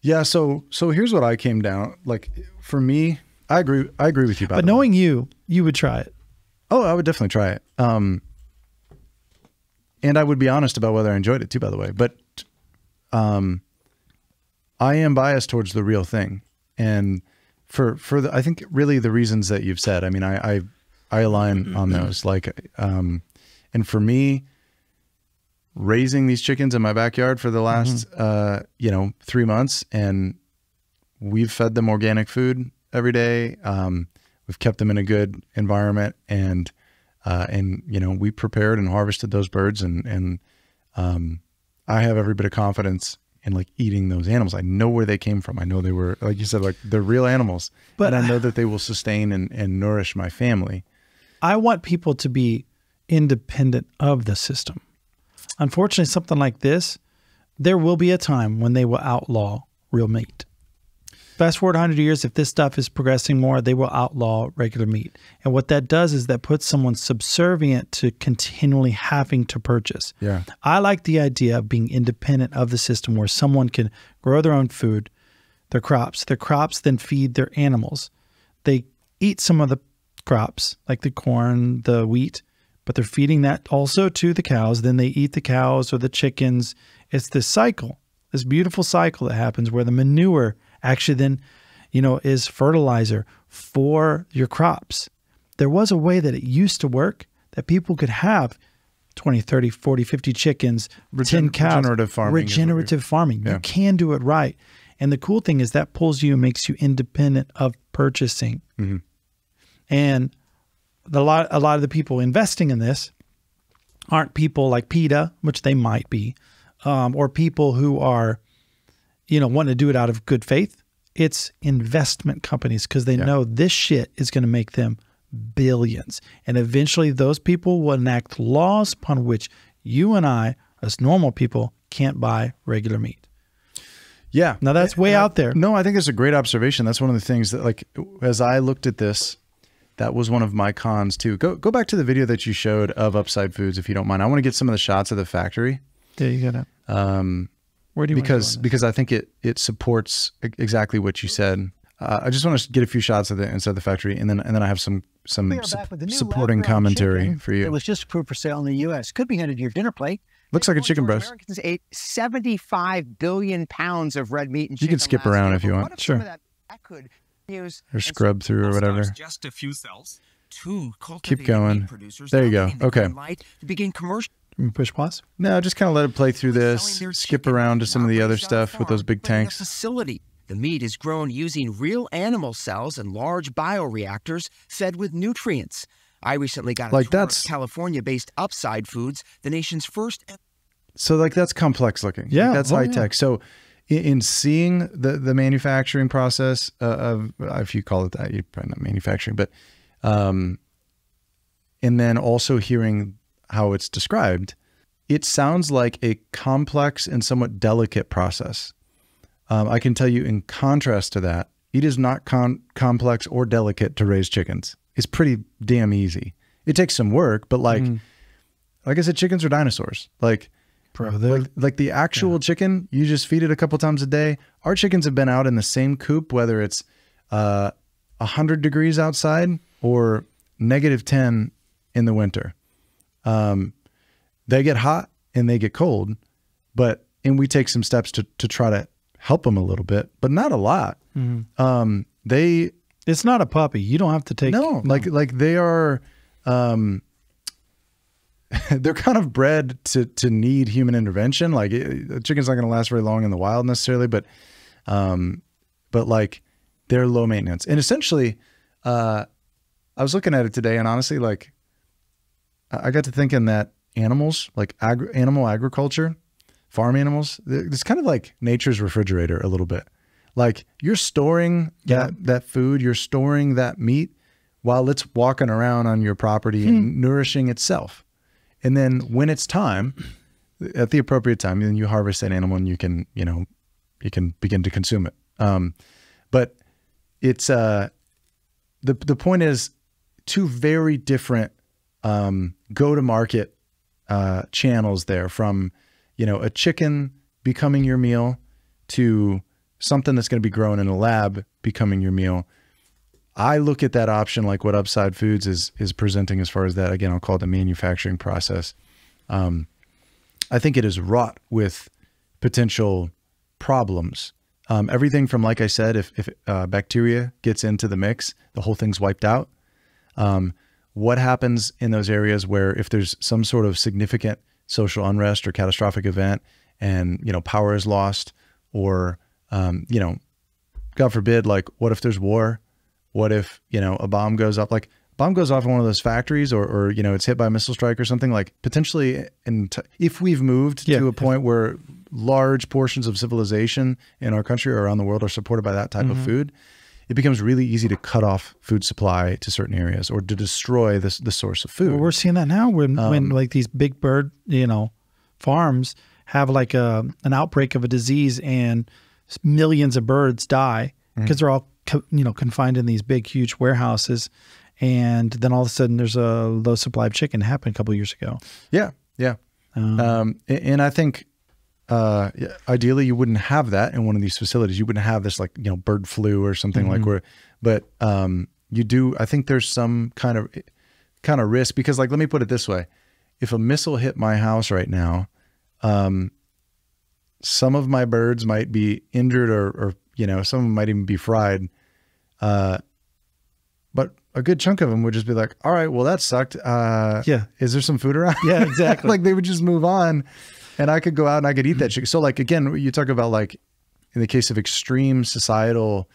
yeah. So here's what I came down. Like for me, I agree with you. But knowing you, you would try it. Oh, I would definitely try it. And I would be honest about whether I enjoyed it too, by the way, but, I am biased towards the real thing. And for the, I think really the reasons that you've said, I mean, I align on those, like, and for me, raising these chickens in my backyard for the last, you know, 3 months, and we've fed them organic food every day. We've kept them in a good environment, and you know, we prepared and harvested those birds, and I have every bit of confidence in like eating those animals. I know where they came from. I know they were, like you said, like they're real animals, but and I know that they will sustain and nourish my family. I want people to be independent of the system. Unfortunately, something like this, there will be a time when they will outlaw real meat. Fast forward 100 years, if this stuff is progressing more, they will outlaw regular meat. And what that does is that puts someone subservient to continually having to purchase. Yeah. I like the idea of being independent of the system, where someone can grow their own food, their crops then feed their animals. They eat some of the crops, like the corn, the wheat, but they're feeding that also to the cows. Then they eat the cows or the chickens. It's this cycle, this beautiful cycle that happens where the manure actually then, you know, is fertilizer for your crops. There was a way that it used to work that people could have 20, 30, 40, 50 chickens, 10 cows, regenerative farming. Regenerative farming. Yeah. You can do it right. And the cool thing is that pulls you and makes you independent of purchasing. Mm-hmm. And a lot of the people investing in this aren't people like PETA, which they might be, or people who are, you know, want to do it out of good faith. It's investment companies, because they know this shit is going to make them billions. And eventually those people will enact laws upon which you and I, as normal people, can't buy regular meat. Yeah. Now that's way out there. No, I think it's a great observation. That's one of the things that, like, as I looked at this, that was one of my cons too. Go back to the video that you showed of Upside Foods, if you don't mind. I want to get some of the shots of the factory. Yeah, you got it. Where do you because I think it supports exactly what you said. I just want to get a few shots of the inside the factory, and then I have some supporting commentary for you. It was just approved for sale in the U.S. Could be handed to your dinner plate. Looks like a chicken breast. Americans ate 75 billion pounds of red meat and chicken. You can skip around if you want. Sure. Or scrub through or whatever. Just a few cells. Keep going. There you go. Okay. Push pause? No, just kind of let it play through this, skip around to some of the other stuff with those big tanks. Facility. The meat is grown using real animal cells and large bioreactors fed with nutrients. I recently got a tour of California-based Upside Foods, the nation's first. So like that's complex looking. Yeah. Like, that's high tech. So in seeing the manufacturing process of, if you call it that, you're probably not manufacturing, but, and then also hearing how it's described, it sounds like a complex and somewhat delicate process. I can tell you, in contrast to that, it is not complex or delicate to raise chickens. It's pretty damn easy. It takes some work, but like I said, chickens are dinosaurs. Like the actual chicken, you just feed it a couple times a day. Our chickens have been out in the same coop, whether it's 100 degrees outside or -10 in the winter. They get hot and they get cold, and we take some steps to try to help them a little bit, but not a lot. Mm-hmm. It's not a puppy. You don't have to take, no, like they are, they're kind of bred to need human intervention. Like a chicken's not going to last very long in the wild necessarily, but like they're low maintenance. And essentially, I was looking at it today, and honestly, like I got to thinking that animals, like animal agriculture, farm animals, it's kind of like nature's refrigerator a little bit. Like you're storing that food, you're storing that meat while it's walking around on your property and nourishing itself. And then when it's time, at the appropriate time, then you harvest that animal and you can, you know, you can begin to consume it. But it's, the point is two very different, go-to-market, channels there, from, you know, a chicken becoming your meal to something that's going to be grown in a lab becoming your meal. I look at that option, like what Upside Foods is presenting as far as that. Again, I'll call it the manufacturing process. I think it is wrought with potential problems. Everything from, like I said, if bacteria gets into the mix, the whole thing's wiped out. What happens in those areas where if there's some sort of significant social unrest or catastrophic event and, you know, power is lost, or, you know, God forbid, like what if there's war? What if, you know, a bomb goes off, like a bomb goes off in one of those factories, or, you know, it's hit by a missile strike or something, like potentially, and if we've moved to a point where large portions of civilization in our country or around the world are supported by that type of food, it becomes really easy to cut off food supply to certain areas or to destroy the source of food. Well, we're seeing that now when like these big bird, you know, farms have like an outbreak of a disease and millions of birds die because they're all, you know, confined in these big, huge warehouses. And then all of a sudden there's a low supply of chicken. It happened a couple of years ago. Yeah. Yeah. And I think, ideally you wouldn't have that in one of these facilities. You wouldn't have this, like, you know, bird flu or something like where, but, you do, I think there's some kind of risk, because, like, let me put it this way. If a missile hit my house right now, some of my birds might be injured, or, you know, some of them might even be fried. But a good chunk of them would just be like, all right, well, that sucked. Yeah. Is there some food around? Yeah, exactly. Like they would just move on, and I could go out and I could eat that chicken. So, like, again, you talk about, like, in the case of extreme societal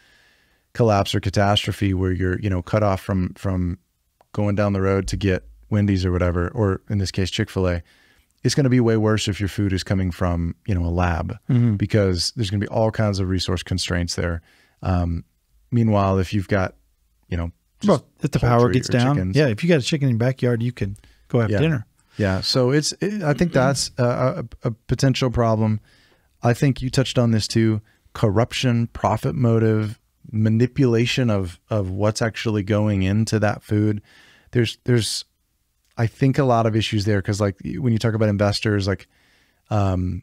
collapse or catastrophe where you're, you know, cut off from going down the road to get Wendy's or whatever, or in this case, Chick-fil-A, it's going to be way worse if your food is coming from, you know, a lab, because there's going to be all kinds of resource constraints there. Meanwhile, if you've got, you know, well, if the power gets down, if you got a chicken in your backyard, you can go have dinner. Yeah. So I think that's a potential problem. I think you touched on this too: corruption, profit motive, manipulation of what's actually going into that food. There's, I think, a lot of issues there. 'Cause, like, when you talk about investors, like, I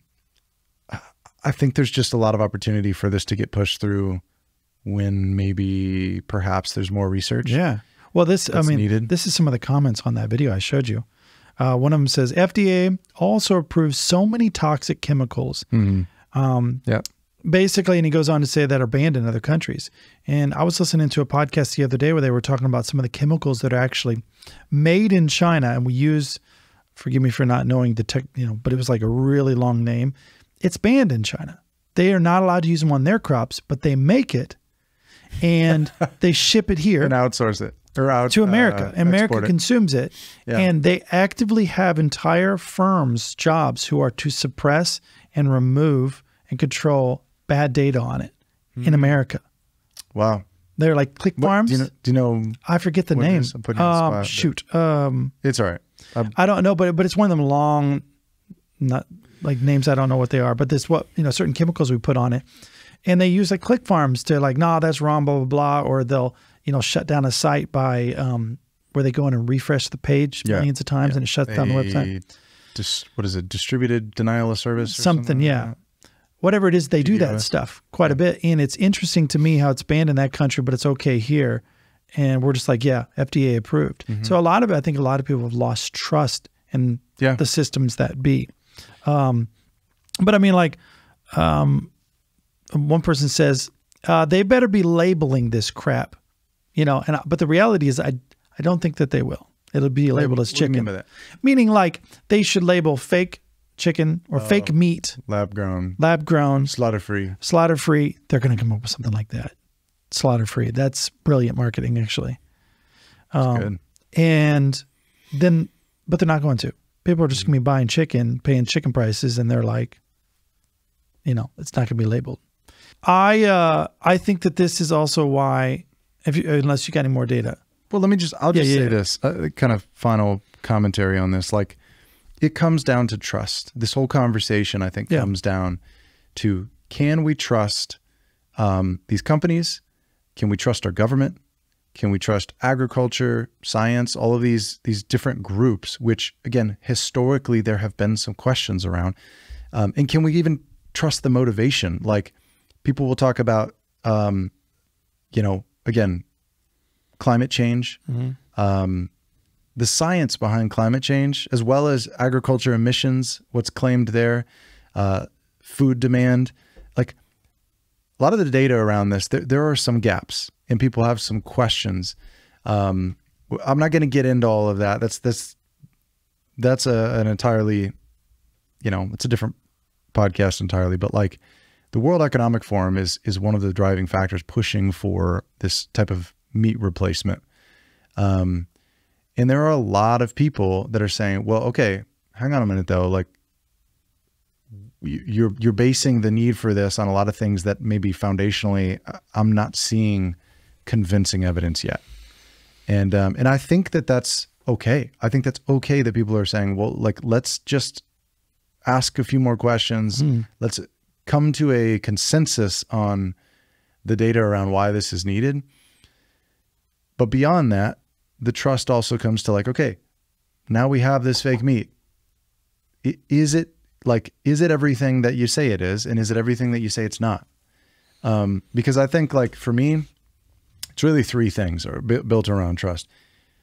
think there's just a lot of opportunity for this to get pushed through when maybe perhaps there's more research. Yeah. Well, this is some of the comments on that video I showed you. One of them says, FDA also approves so many toxic chemicals. Basically, and he goes on to say that are banned in other countries. And I was listening to a podcast the other day where they were talking about some of the chemicals that are actually made in China, and we use, forgive me for not knowing the tech, you know, but it was like a really long name. It's banned in China. They are not allowed to use them on their crops, but they make it and they ship it here and outsource it to America. America consumes it, and they actively have entire firms' jobs who are to suppress and remove and control bad data on it in America. Wow. They're like click farms. Do you know? I forget the name. It's all right. I don't know, but it's one of them long, not like names. I don't know what they are, but this, what, you know, certain chemicals we put on it, and they use like click farms to, like, nah, that's wrong, blah, blah, blah. Or they'll, you know, shut down a site by, where they go in and refresh the page millions of times and it shuts down the website. What is it? Distributed denial of service or something. Yeah. Like whatever it is, they do that stuff quite a bit. And it's interesting to me how it's banned in that country, but it's okay here. And we're just like, yeah, FDA approved. So a lot of it, I think a lot of people have lost trust in the systems that be. But I mean, like, one person says, they better be labeling this crap, you know, but the reality is I don't think that they will. It'll be labeled as chicken. What do you mean by that? Meaning like they should label fake chicken or fake meat. Lab grown. Slaughter free. Slaughter free. They're going to come up with something like that. Slaughter free. That's brilliant marketing, actually. Good. And then, but they're not going to. People are just going to be buying chicken, paying chicken prices, and they're like, you know, it's not going to be labeled. I think that this is also why, if you, unless you got any more data. Well, let me just, I'll just say this, kind of final commentary on this. Like, it comes down to trust. This whole conversation, I think, comes down to, can we trust these companies? Can we trust our government? Can we trust agriculture, science, all of these different groups, which, again, historically, there have been some questions around. And can we even trust the motivation? Like, people will talk about, you know, again, climate change, the science behind climate change, as well as agriculture emissions, what's claimed there, food demand. Like, a lot of the data around this, there are some gaps and people have some questions. I'm not going to get into all of that. That's an entirely, you know, it's a different podcast entirely, but like, the World Economic Forum is one of the driving factors pushing for this type of meat replacement. And there are a lot of people that are saying, well, okay, hang on a minute though. Like, you're basing the need for this on a lot of things that maybe foundationally I'm not seeing convincing evidence yet. And I think that that's okay. I think that's okay that people are saying, well, like, let's just ask a few more questions. Let's come to a consensus on the data around why this is needed. But beyond that, the trust also comes to like, okay, now we have this fake meat. Is it everything that you say it is? And is it everything that you say it's not? Because I think, like, for me, it's really three things are built around trust.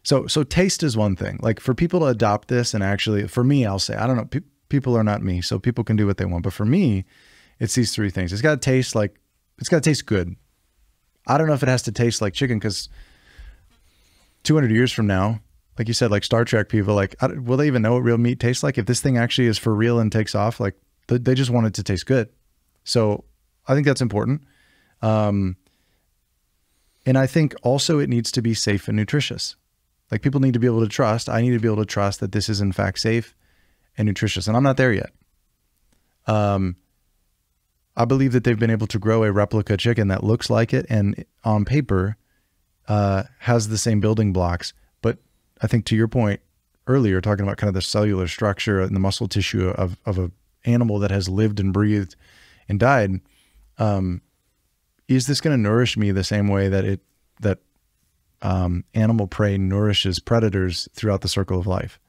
So taste is one thing. Like, for people to adopt this, and actually for me, I'll say, I don't know, people are not me, so people can do what they want. But for me, it's these three things. It's got to taste like, it's got to taste good. I don't know if it has to taste like chicken, because 200 years from now, like you said, like Star Trek people, like, will they even know what real meat tastes like? If this thing actually is for real and takes off, like, they just want it to taste good. So I think that's important. And I think also it needs to be safe and nutritious. Like, people need to be able to trust. I need to be able to trust that this is in fact safe and nutritious. And I'm not there yet. I believe that they've been able to grow a replica chicken that looks like it and on paper has the same building blocks. But I think, to your point earlier, talking about kind of the cellular structure and the muscle tissue of an animal that has lived and breathed and died, is this going to nourish me the same way that animal prey nourishes predators throughout the circle of life?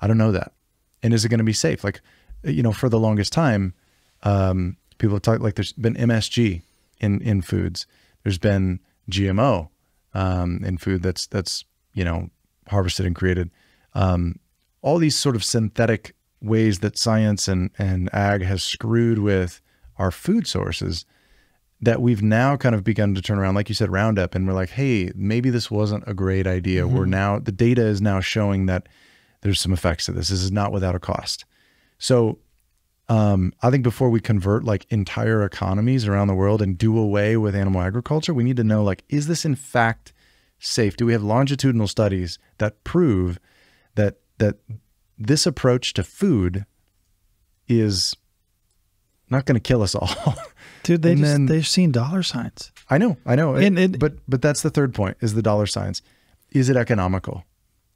I don't know that. And is it going to be safe? Like, you know, for the longest time, people have talked, like, there's been MSG in foods. There's been GMO in food that's you know, harvested and created. All these sort of synthetic ways that science and ag has screwed with our food sources, that we've now kind of begun to turn around, like you said, Roundup, and we're like, hey, maybe this wasn't a great idea. We're now, the data is now showing that there's some effects to this. This is not without a cost. So I think before we convert like entire economies around the world and do away with animal agriculture, we need to know, like, is this in fact safe? Do we have longitudinal studies that prove that this approach to food is not going to kill us all? Dude, they've seen dollar signs. I know. But that's the third point, is the dollar signs. Is it economical?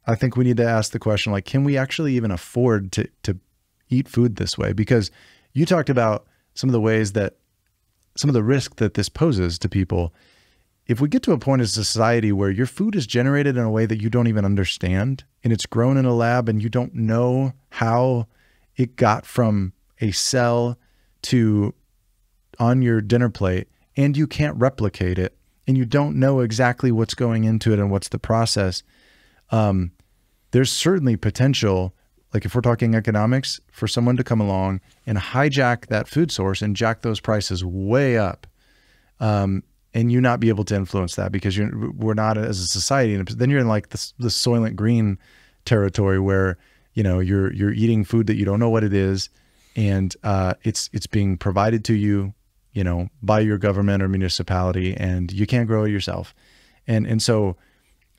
I think we need to ask the question, like, can we actually even afford to eat food this way? Because you talked about some of the ways that, some of the risk that this poses to people. If we get to a point as society where your food is generated in a way that you don't even understand, and it's grown in a lab and you don't know how it got from a cell to on your dinner plate, and you can't replicate it, and you don't know exactly what's going into it and what's the process, there's certainly potential, like, if we're talking economics, for someone to come along and hijack that food source and jack those prices way up. and you not be able to influence that because you're, we're not as a society. And then you're in like the Soylent Green territory where, you know, you're eating food that you don't know what it is, and it's being provided to you, you know, by your government or municipality, and you can't grow it yourself. And so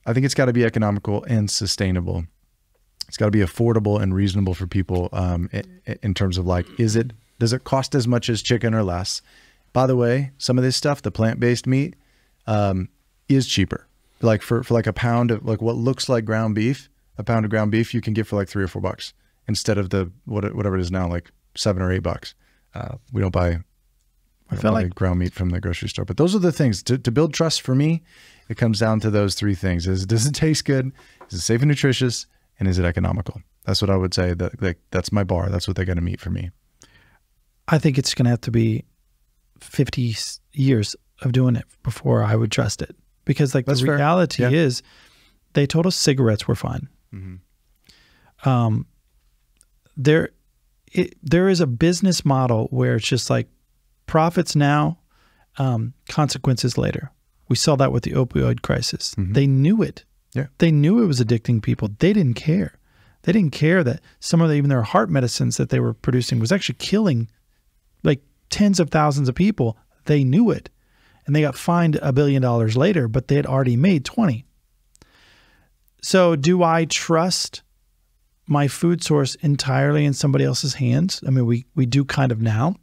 I think it's got to be economical and sustainable. It's got to be affordable and reasonable for people in terms of like, does it cost as much as chicken or less? By the way, some of this stuff, the plant-based meat, is cheaper. Like for like a pound of like what looks like ground beef, a pound of ground beef you can get for like $3 or $4 instead of the whatever it is now, like $7 or $8. We don't buy, I feel like ground meat from the grocery store. But those are the things to build trust for me. It comes down to those three things: is does it taste good? Is it safe and nutritious? And is it economical? That's what I would say. That like that's my bar. That's what they got to meet for me. I think it's going to have to be 50 years of doing it before I would trust it, because like that's the reality is they told us cigarettes were fine. Mm-hmm. There is a business model where it's just like profits now, consequences later. We saw that with the opioid crisis. Mm-hmm. They knew it. Yeah. They knew it was addicting people. They didn't care. They didn't care that some of the, even their heart medicines that they were producing was actually killing like tens of thousands of people. They knew it, and they got fined $1 billion later, but they had already made 20. So do I trust my food source entirely in somebody else's hands? I mean, we do kind of now.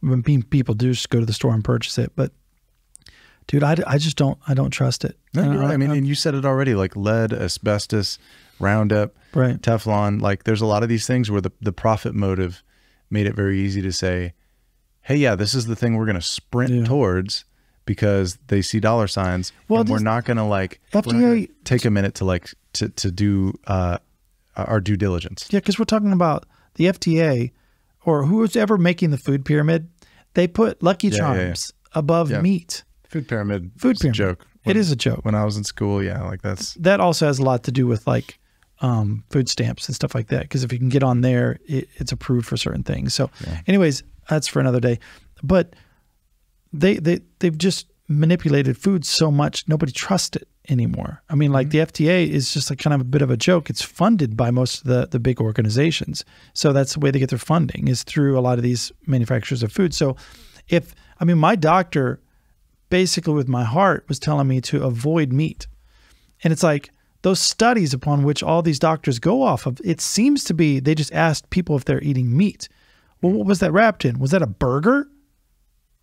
When people do just go to the store and purchase it, but dude, I just don't, I don't trust it. No, you're right. I mean, and you said it already, like lead, asbestos, Roundup, right, Teflon. Like there's a lot of these things where the profit motive made it very easy to say, hey, yeah, this is the thing we're going to sprint towards because they see dollar signs. Well, and we're not going to like FDA, take a minute to like, to do our due diligence. Yeah. Cause we're talking about the FDA or who's ever making the food pyramid. They put Lucky Charms above meat. Food pyramid. Food pyramid. A joke. It is a joke. When I was in school, yeah, like that's... That also has a lot to do with like food stamps and stuff like that, because if you can get on there, it's approved for certain things. So anyways, that's for another day. But they've just manipulated food so much, nobody trusts it anymore. I mean, like the FDA is just like kind of a bit of a joke. It's funded by most of the big organizations. So that's the way they get their funding, is through a lot of these manufacturers of food. So if... I mean, my doctor... basically with my heart was telling me to avoid meat. And it's like those studies upon which all these doctors go off of, it seems to be, they just asked people if they're eating meat. Well, what was that wrapped in? Was that a burger?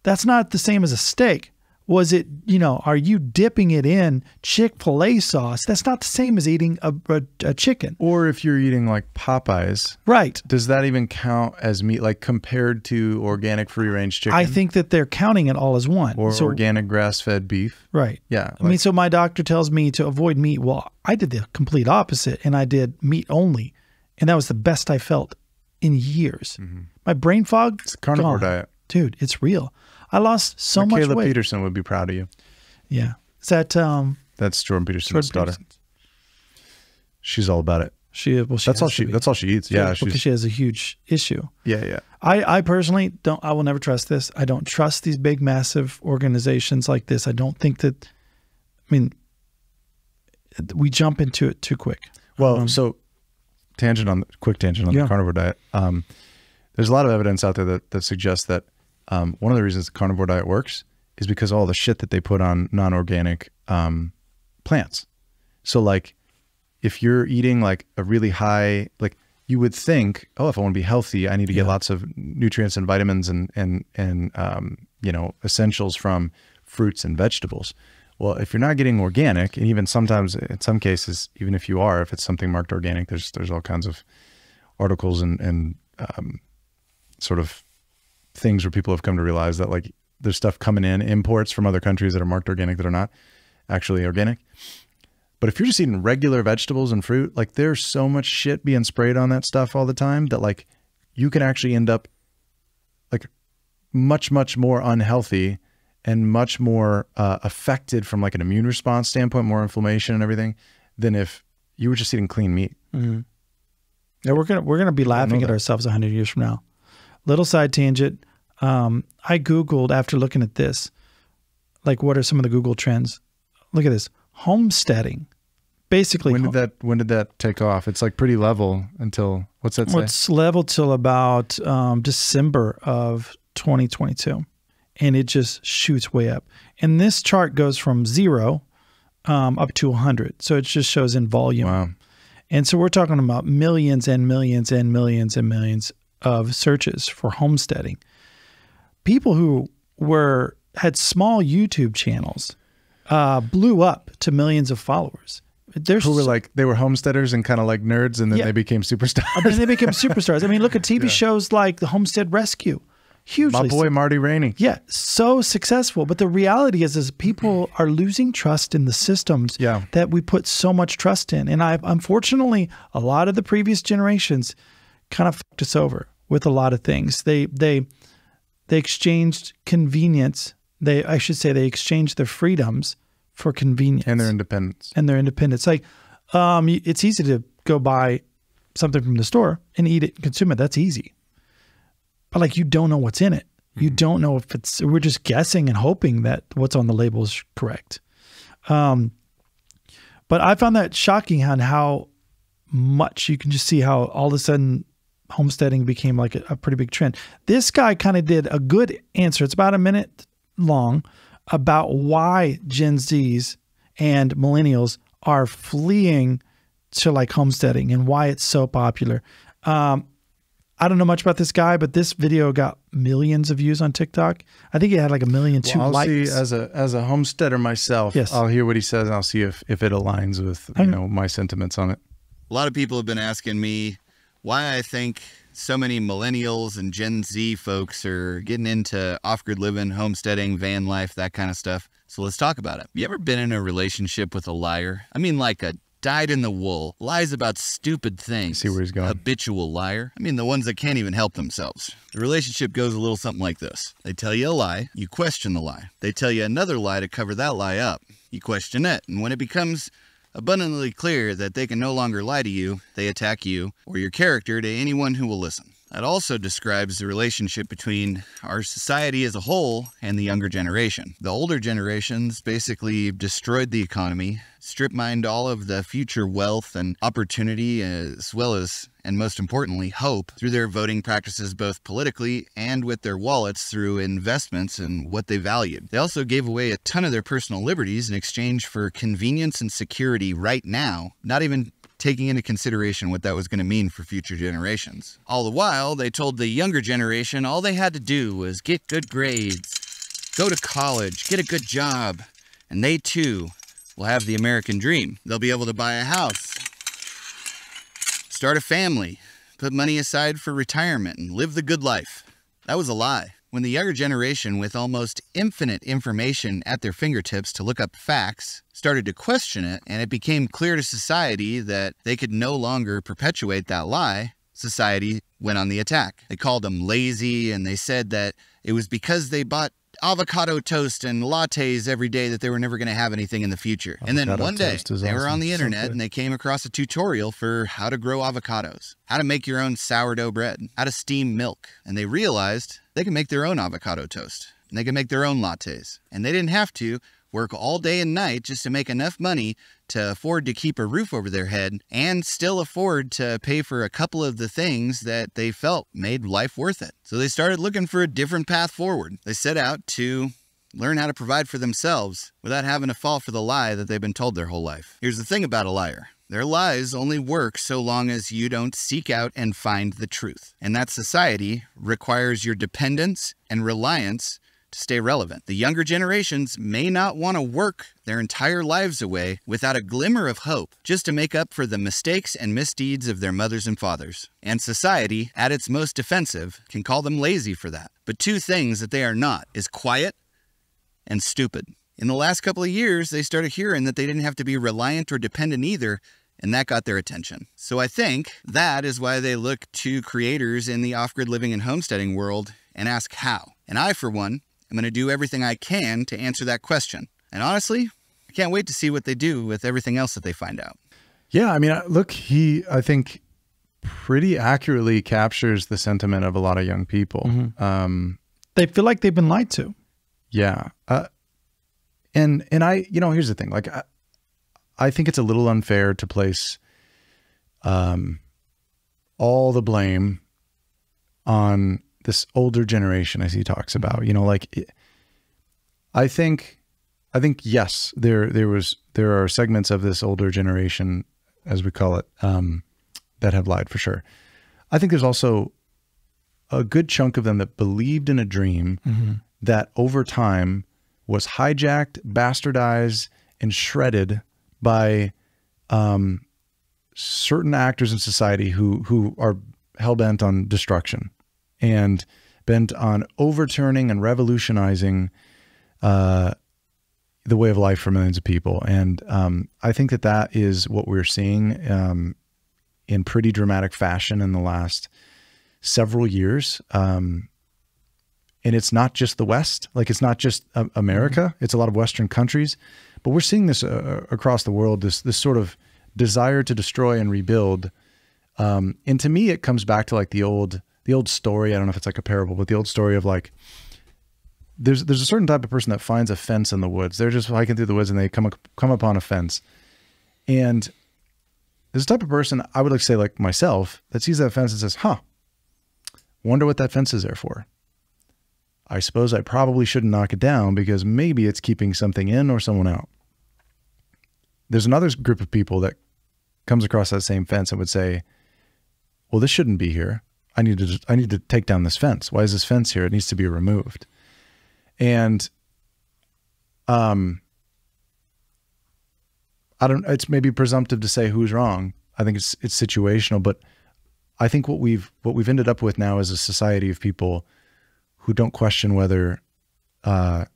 That's not the same as a steak. Was it, you know, are you dipping it in Chick-fil-A sauce? That's not the same as eating a chicken. Or if you're eating like Popeyes. Right. Does that even count as meat, like compared to organic free-range chicken? I think that they're counting it all as one. Or so, organic grass-fed beef. Right. Yeah. I mean, so my doctor tells me to avoid meat. Well, I did the complete opposite, and I did meat only. And that was the best I felt in years. Mm-hmm. My brain fog, it's a carnivore diet. Dude, it's real. I lost so much weight. Caleb Peterson would be proud of you. Yeah. Is that... that's Jordan Peterson's daughter. She's all about it. That's all she eats. Yeah. Because she has a huge issue. Yeah, yeah. I personally don't... I will never trust this. I don't trust these big, massive organizations like this. I don't think that... I mean, we jump into it too quick. Well, so... Quick tangent on the carnivore diet. There's a lot of evidence out there that suggests that one of the reasons the carnivore diet works is because all the shit that they put on non-organic plants. So like if you're eating like a really high, like you would think, oh, if I want to be healthy, I need to get lots of nutrients and vitamins and you know, essentials from fruits and vegetables. Well, if you're not getting organic, and even sometimes in some cases, even if you are, if it's something marked organic, there's all kinds of articles and sort of things where people have come to realize that like there's stuff coming in, imports from other countries that are marked organic that are not actually organic. But if you're just eating regular vegetables and fruit, like there's so much shit being sprayed on that stuff all the time that like you can actually end up like much, much more unhealthy and much more affected from like an immune response standpoint, more inflammation and everything, than if you were just eating clean meat. Mm-hmm. Yeah, we're gonna be laughing at ourselves 100 years from now. Little side tangent. I Googled, after looking at this, like what are some of the Google trends? Look at this. Homesteading. Basically, when did that take off? It's like pretty level until what's that? Well, it's level till about December of 2022, and it just shoots way up. And this chart goes from 0 up to 100, so it just shows in volume. Wow. And so we're talking about millions and millions and millions and millions of searches for homesteading. People who had small YouTube channels blew up to millions of followers. Who were like, they were homesteaders and kind of like nerds, and then they became superstars. They became superstars. I mean, look at TV shows like the Homestead Rescue. Hugely. My boy Marty Rainey. Yeah, so successful. But the reality is people are losing trust in the systems that we put so much trust in. And unfortunately, a lot of the previous generations kind of fucked us over with a lot of things. They exchanged convenience. I should say they exchanged their freedoms for convenience. And their independence. And their independence. Like, it's easy to go buy something from the store and eat it and consume it. That's easy. But like, you don't know what's in it. You don't know if it's, we're just guessing and hoping that what's on the label is correct. But I found that shocking on how much you can just see how all of a sudden homesteading became like a pretty big trend. This guy kind of did a good answer. It's about a minute long about why Gen Zs and millennials are fleeing to like homesteading and why it's so popular. I don't know much about this guy, but this video got millions of views on TikTok. I think it had like 1.2 million likes. I'll see, as a homesteader myself, I'll hear what he says and I'll see if it aligns with you know my sentiments on it. A lot of people have been asking me why I think so many millennials and Gen Z folks are getting into off-grid living, homesteading, van life, that kind of stuff. So let's talk about it. You ever been in a relationship with a liar? I mean, like a dyed-in-the-wool, lies about stupid things. See where he's going. Habitual liar. I mean, the ones that can't even help themselves. The relationship goes a little something like this. They tell you a lie, you question the lie. They tell you another lie to cover that lie up. You question it. And when it becomes abundantly clear that they can no longer lie to you, they attack you or your character to anyone who will listen. That also describes the relationship between our society as a whole and the younger generation. The older generations basically destroyed the economy, strip-mined all of the future wealth and opportunity, as well as, and most importantly, hope, through their voting practices both politically and with their wallets through investments and what they valued. They also gave away a ton of their personal liberties in exchange for convenience and security right now, not even taking into consideration what that was going to mean for future generations. All the while, they told the younger generation all they had to do was get good grades, go to college, get a good job, and they too will have the American dream. They'll be able to buy a house, start a family, put money aside for retirement, and live the good life. That was a lie. When the younger generation, with almost infinite information at their fingertips to look up facts, started to question it, and it became clear to society that they could no longer perpetuate that lie, society went on the attack. They called them lazy, and they said that it was because they bought avocado toast and lattes every day that they were never going to have anything in the future. Avocado, and then one day, they were on the internet and they came across a tutorial for how to grow avocados, how to make your own sourdough bread, how to steam milk, and they realized they can make their own avocado toast, and they can make their own lattes. And they didn't have to work all day and night just to make enough money to afford to keep a roof over their head and still afford to pay for a couple of the things that they felt made life worth it. So they started looking for a different path forward. They set out to learn how to provide for themselves without having to fall for the lie that they've been told their whole life. Here's the thing about a liar. Their lies only work so long as you don't seek out and find the truth. And that society requires your dependence and reliance to stay relevant. The younger generations may not want to work their entire lives away without a glimmer of hope just to make up for the mistakes and misdeeds of their mothers and fathers. And society, at its most defensive, can call them lazy for that. But two things that they are not is quiet and stupid. In the last couple of years, they started hearing that they didn't have to be reliant or dependent either, and that got their attention. So I think that is why they look to creators in the off-grid living and homesteading world and ask how. And I, for one, am going to do everything I can to answer that question. And honestly, I can't wait to see what they do with everything else that they find out. Yeah, I mean, look, I think pretty accurately captures the sentiment of a lot of young people. They feel like they've been lied to. Yeah. And I, you know, here's the thing, like, I think it's a little unfair to place all the blame on this older generation, as he talks about, you know, like, I think, yes, there are segments of this older generation, as we call it, that have lied for sure. I think there's also a good chunk of them that believed in a dream mm-hmm. that over time was hijacked, bastardized, and shredded by certain actors in society who are hell-bent on destruction and bent on overturning and revolutionizing the way of life for millions of people. And I think that that is what we're seeing in pretty dramatic fashion in the last several years. And it's not just the West, like it's not just America, it's a lot of Western countries, but we're seeing this across the world, this sort of desire to destroy and rebuild. And to me, it comes back to like the old story. I don't know if it's like a parable, but the old story of like, there's a certain type of person that finds a fence in the woods. They're just hiking through the woods and they come upon a fence. And there's a type of person, I would like to say like myself, that sees that fence and says, huh, wonder what that fence is there for. I suppose I probably shouldn't knock it down because maybe it's keeping something in or someone out. There's another group of people that comes across that same fence and would say, well, this shouldn't be here. I need to take down this fence. Why is this fence here? It needs to be removed. And, it's maybe presumptive to say who's wrong. I think it's situational, but I think what we've ended up with now is a society of people who don't question whether the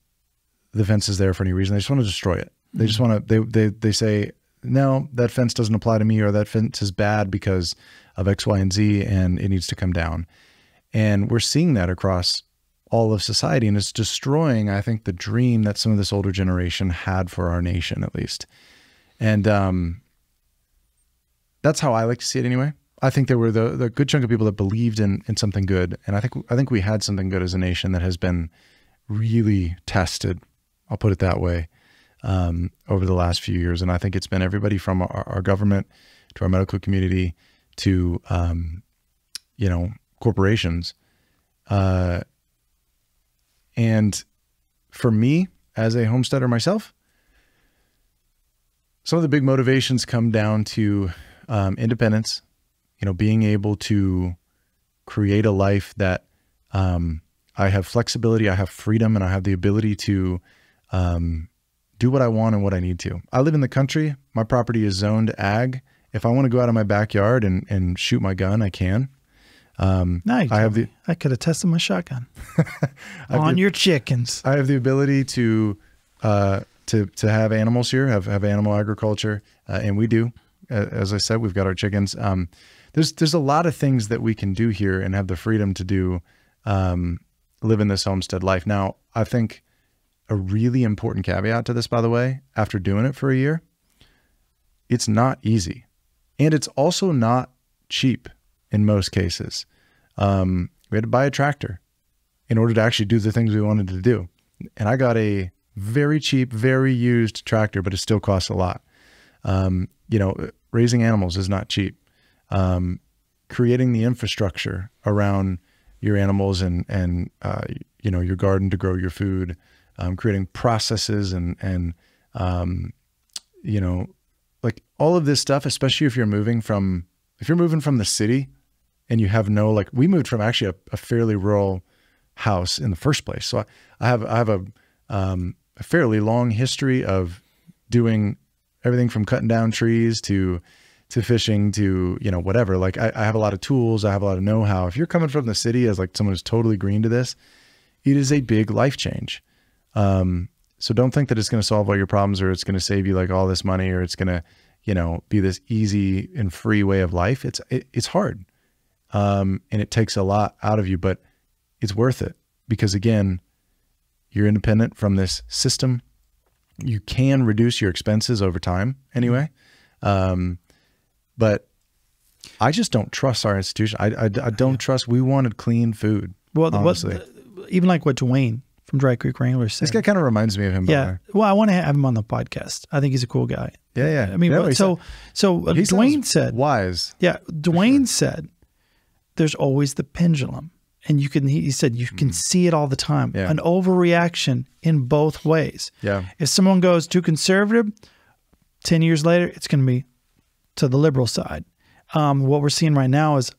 fence is there for any reason. They just want to destroy it. They just want to, they say, no, that fence doesn't apply to me, or that fence is bad because of X, Y, and Z, and it needs to come down. And we're seeing that across all of society, and it's destroying, I think, the dream that some of this older generation had for our nation, at least. And that's how I like to see it anyway. I think there were the good chunk of people that believed in something good. And I think we had something good as a nation that has been really tested, I'll put it that way, over the last few years. And I think it's been everybody from our government to our medical community to, you know, corporations. And for me, as a homesteader myself, some of the big motivations come down to independence. You know, being able to create a life that I have flexibility, I have freedom, and I have the ability to do what I want and what I need to. I live in the country. My property is zoned ag. If I want to go out of my backyard and shoot my gun, I can. Nice. I could have tested my shotgun on your chickens. I have the ability to have animals here, have animal agriculture, and we do. As I said, we've got our chickens. There's a lot of things that we can do here and have the freedom to do, live in this homestead life. Now, I think a really important caveat to this, by the way, after doing it for a year, it's not easy. And it's also not cheap in most cases. We had to buy a tractor in order to actually do the things we wanted to do. And I got a very cheap, very used tractor, but it still costs a lot. You know, raising animals is not cheap. Creating the infrastructure around your animals and you know, your garden to grow your food, creating processes and you know, like all of this stuff, especially if you're moving from, the city and you have no, like we moved from actually a fairly rural house in the first place. So I have a fairly long history of doing everything from cutting down trees to fishing to, you know, whatever. Like I have a lot of tools. I have a lot of know-how. If you're coming from the city as like someone who's totally green to this, it is a big life change. So don't think that it's going to solve all your problems or it's going to save you like all this money or it's going to, you know, be this easy and free way of life. It's hard. And it takes a lot out of you, but it's worth it because again, you're independent from this system. You can reduce your expenses over time anyway. But I just don't trust our institution. I don't trust, we wanted clean food. Well, honestly. Even like what Dwayne from Dry Creek Wrangler. This guy kind of reminds me of him. Yeah. Well, I want to have him on the podcast. I think he's a cool guy. Yeah, yeah. I mean, yeah, so Dwayne said, wise. Yeah. Dwayne said, there's always the pendulum. And you can, he said, you can see it all the time. Yeah. An overreaction in both ways. Yeah. If someone goes too conservative, 10 years later, it's going to be to the liberal side. What we're seeing right now is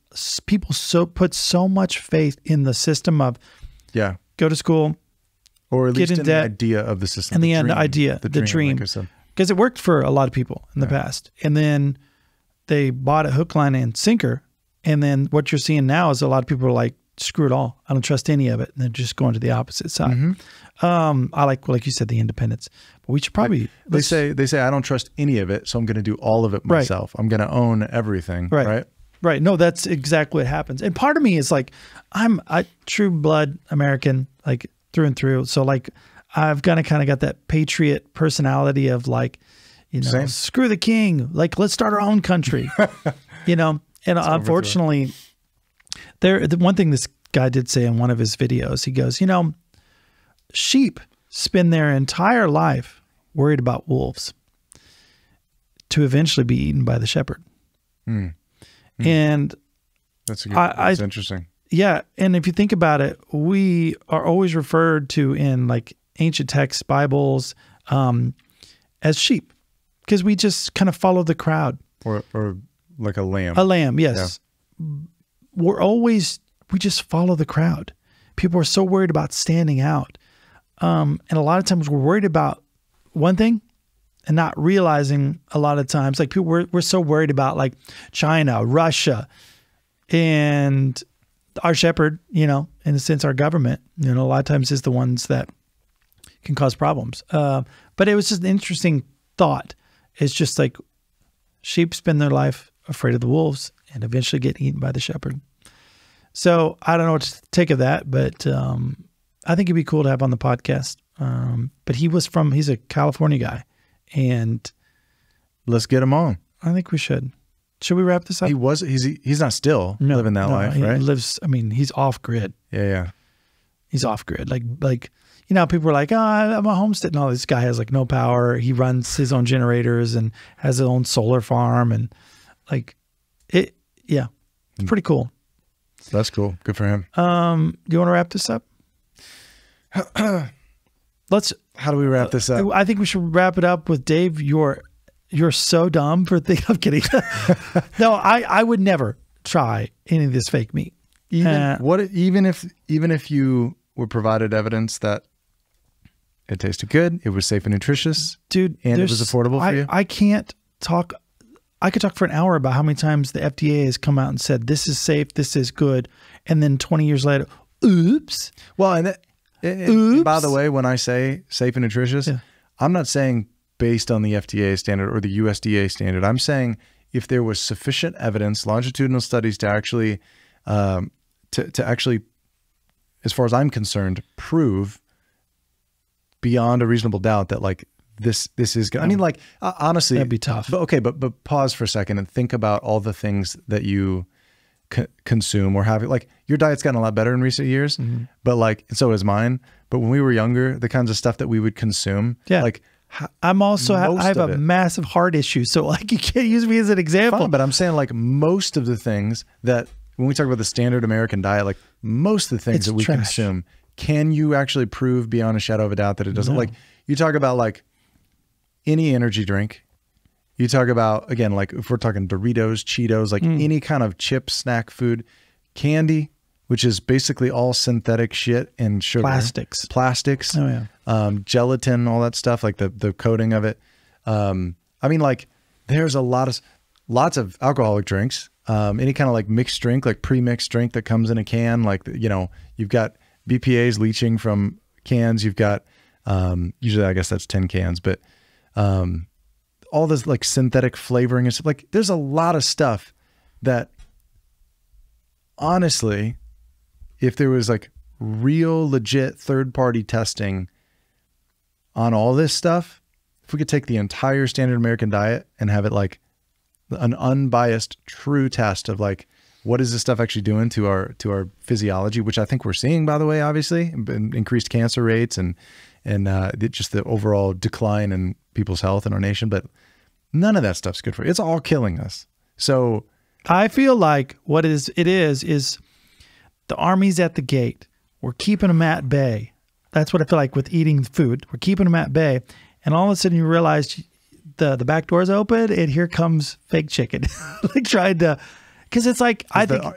people put so much faith in the system of, yeah, go to school, or at least in the idea of the system, and the dream, because it worked for a lot of people in the past, and then they bought a hook, line, and sinker. And then what you're seeing now is a lot of people are like, screw it all, I don't trust any of it, and they're just going to the opposite side. I like you said, the independence, but we should probably they say I don't trust any of it, so I'm going to do all of it myself. Right. I'm going to own everything. Right. Right. No, that's exactly what happens. And part of me is like, I'm a true blood American, like through and through. So like, I've kind of got that patriot personality of like, you know, screw the king, like let's start our own country, you know? And it's unfortunately the one thing this guy did say in one of his videos, he goes, you know, sheep spend their entire life worried about wolves to eventually be eaten by the shepherd. And that's interesting. Yeah. And if you think about it, we are always referred to in like ancient texts, Bibles, as sheep, because we just kind of follow the crowd, or like a lamb, yes. Yeah. We just follow the crowd. People are so worried about standing out. And a lot of times we're worried about one thing, and not realizing a lot of times, like people, we're so worried about like China, Russia, and our shepherd, you know, in a sense, our government, you know, a lot of times is the ones that can cause problems. But it was just an interesting thought. It's just like sheep spend their life afraid of the wolves and eventually get eaten by the shepherd. So I don't know what to take of that, but I think it'd be cool to have on the podcast. But he's a California guy. And let's get him on. I think we should. Should we wrap this up? He's not still living that life, right? He lives, I mean, he's off grid. Yeah, yeah. He's off grid. Like, you know, people are like, oh, I'm a homestead. No, this guy has like no power. He runs his own generators and has his own solar farm, and like it. Yeah. It's pretty cool. That's cool. Good for him. Do you want to wrap this up? How do we wrap this up? I think we should wrap it up with Dave. You're so dumb for thinking. I'm kidding. No, I would never try any of this fake meat. Even if you were provided evidence that it tasted good, it was safe and nutritious, dude, and it was affordable for you. I can't talk. I could talk for an hour about how many times the FDA has come out and said this is safe, this is good, and then 20 years later, oops. Well, and that. And by the way, when I say safe and nutritious, I'm not saying based on the FDA standard or the USDA standard. I'm saying if there was sufficient evidence, longitudinal studies to actually, as far as I'm concerned, prove beyond a reasonable doubt that like this is good. I mean, like honestly, that'd be tough. But okay, but pause for a second and think about all the things that you consume or have. Like your diet's gotten a lot better in recent years, but like, so has mine. But when we were younger, the kinds of stuff that we would consume, like I have a massive heart issue. So like, you can't use me as an example, but I'm saying like most of the things that when we talk about the standard American diet, like most of the things that we consume, can you actually prove beyond a shadow of a doubt that it doesn't? Like you talk about like any energy drink. You talk about, again, like if we're talking Doritos, Cheetos, like any kind of chip, snack food, candy, which is basically all synthetic shit and sugar. Plastics. Oh, yeah. Gelatin, all that stuff, like the coating of it. I mean, like there's lots of alcoholic drinks, any kind of like mixed drink, like pre-mixed drink that comes in a can. Like, you know, you've got BPAs leaching from cans. You've got, usually I guess that's 10 cans, but, all this like synthetic flavoring and stuff. Like there's a lot of stuff that honestly, if there was like real legit third-party testing on all this stuff, if we could take the entire standard American diet and have it like an unbiased true test of like what is this stuff actually doing to our physiology, which I think we're seeing, by the way, obviously, and increased cancer rates and just the overall decline in people's health in our nation. But none of that stuff's good for you. It's all killing us. So I feel like what it is the army's at the gate. We're keeping them at bay. That's what I feel like with eating food. We're keeping them at bay. And all of a sudden you realize the back door's open and here comes fake chicken. Like trying to, because it's like,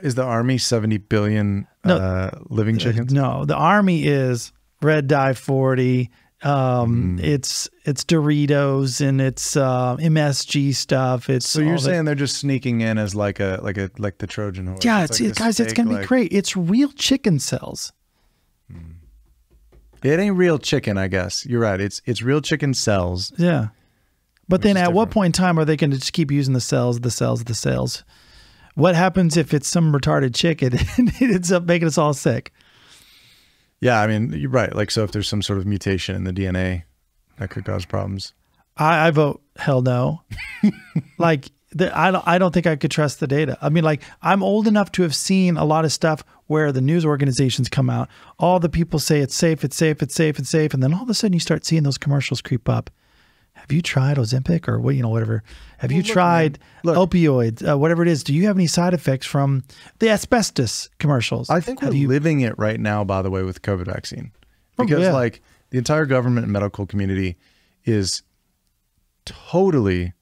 is the army 70 billion living chickens? No, the army is red dye 40. It's Doritos and it's MSG stuff. It's so you're saying they're just sneaking in as like the Trojan horse. Yeah, it's like guys, it's gonna be great. It's real chicken cells. It ain't real chicken, I guess. You're right. It's real chicken cells. Yeah, but then at what point in time are they going to just keep using the cells? What happens if it's some retarded chicken and it ends up making us all sick? Yeah, I mean, you're right. Like, so if there's some sort of mutation in the DNA, that could cause problems. I vote hell no. Like, I don't think I could trust the data. I mean, like, I'm old enough to have seen a lot of stuff where the news organizations come out. All the people say it's safe, it's safe, it's safe, it's safe. And then all of a sudden you start seeing those commercials creep up. Have you tried Ozempic or what, you know, whatever? Have you tried opioids, whatever it is? Do you have any side effects from the asbestos commercials? I think we're living it right now, by the way, with COVID vaccine, because like the entire government and medical community is totally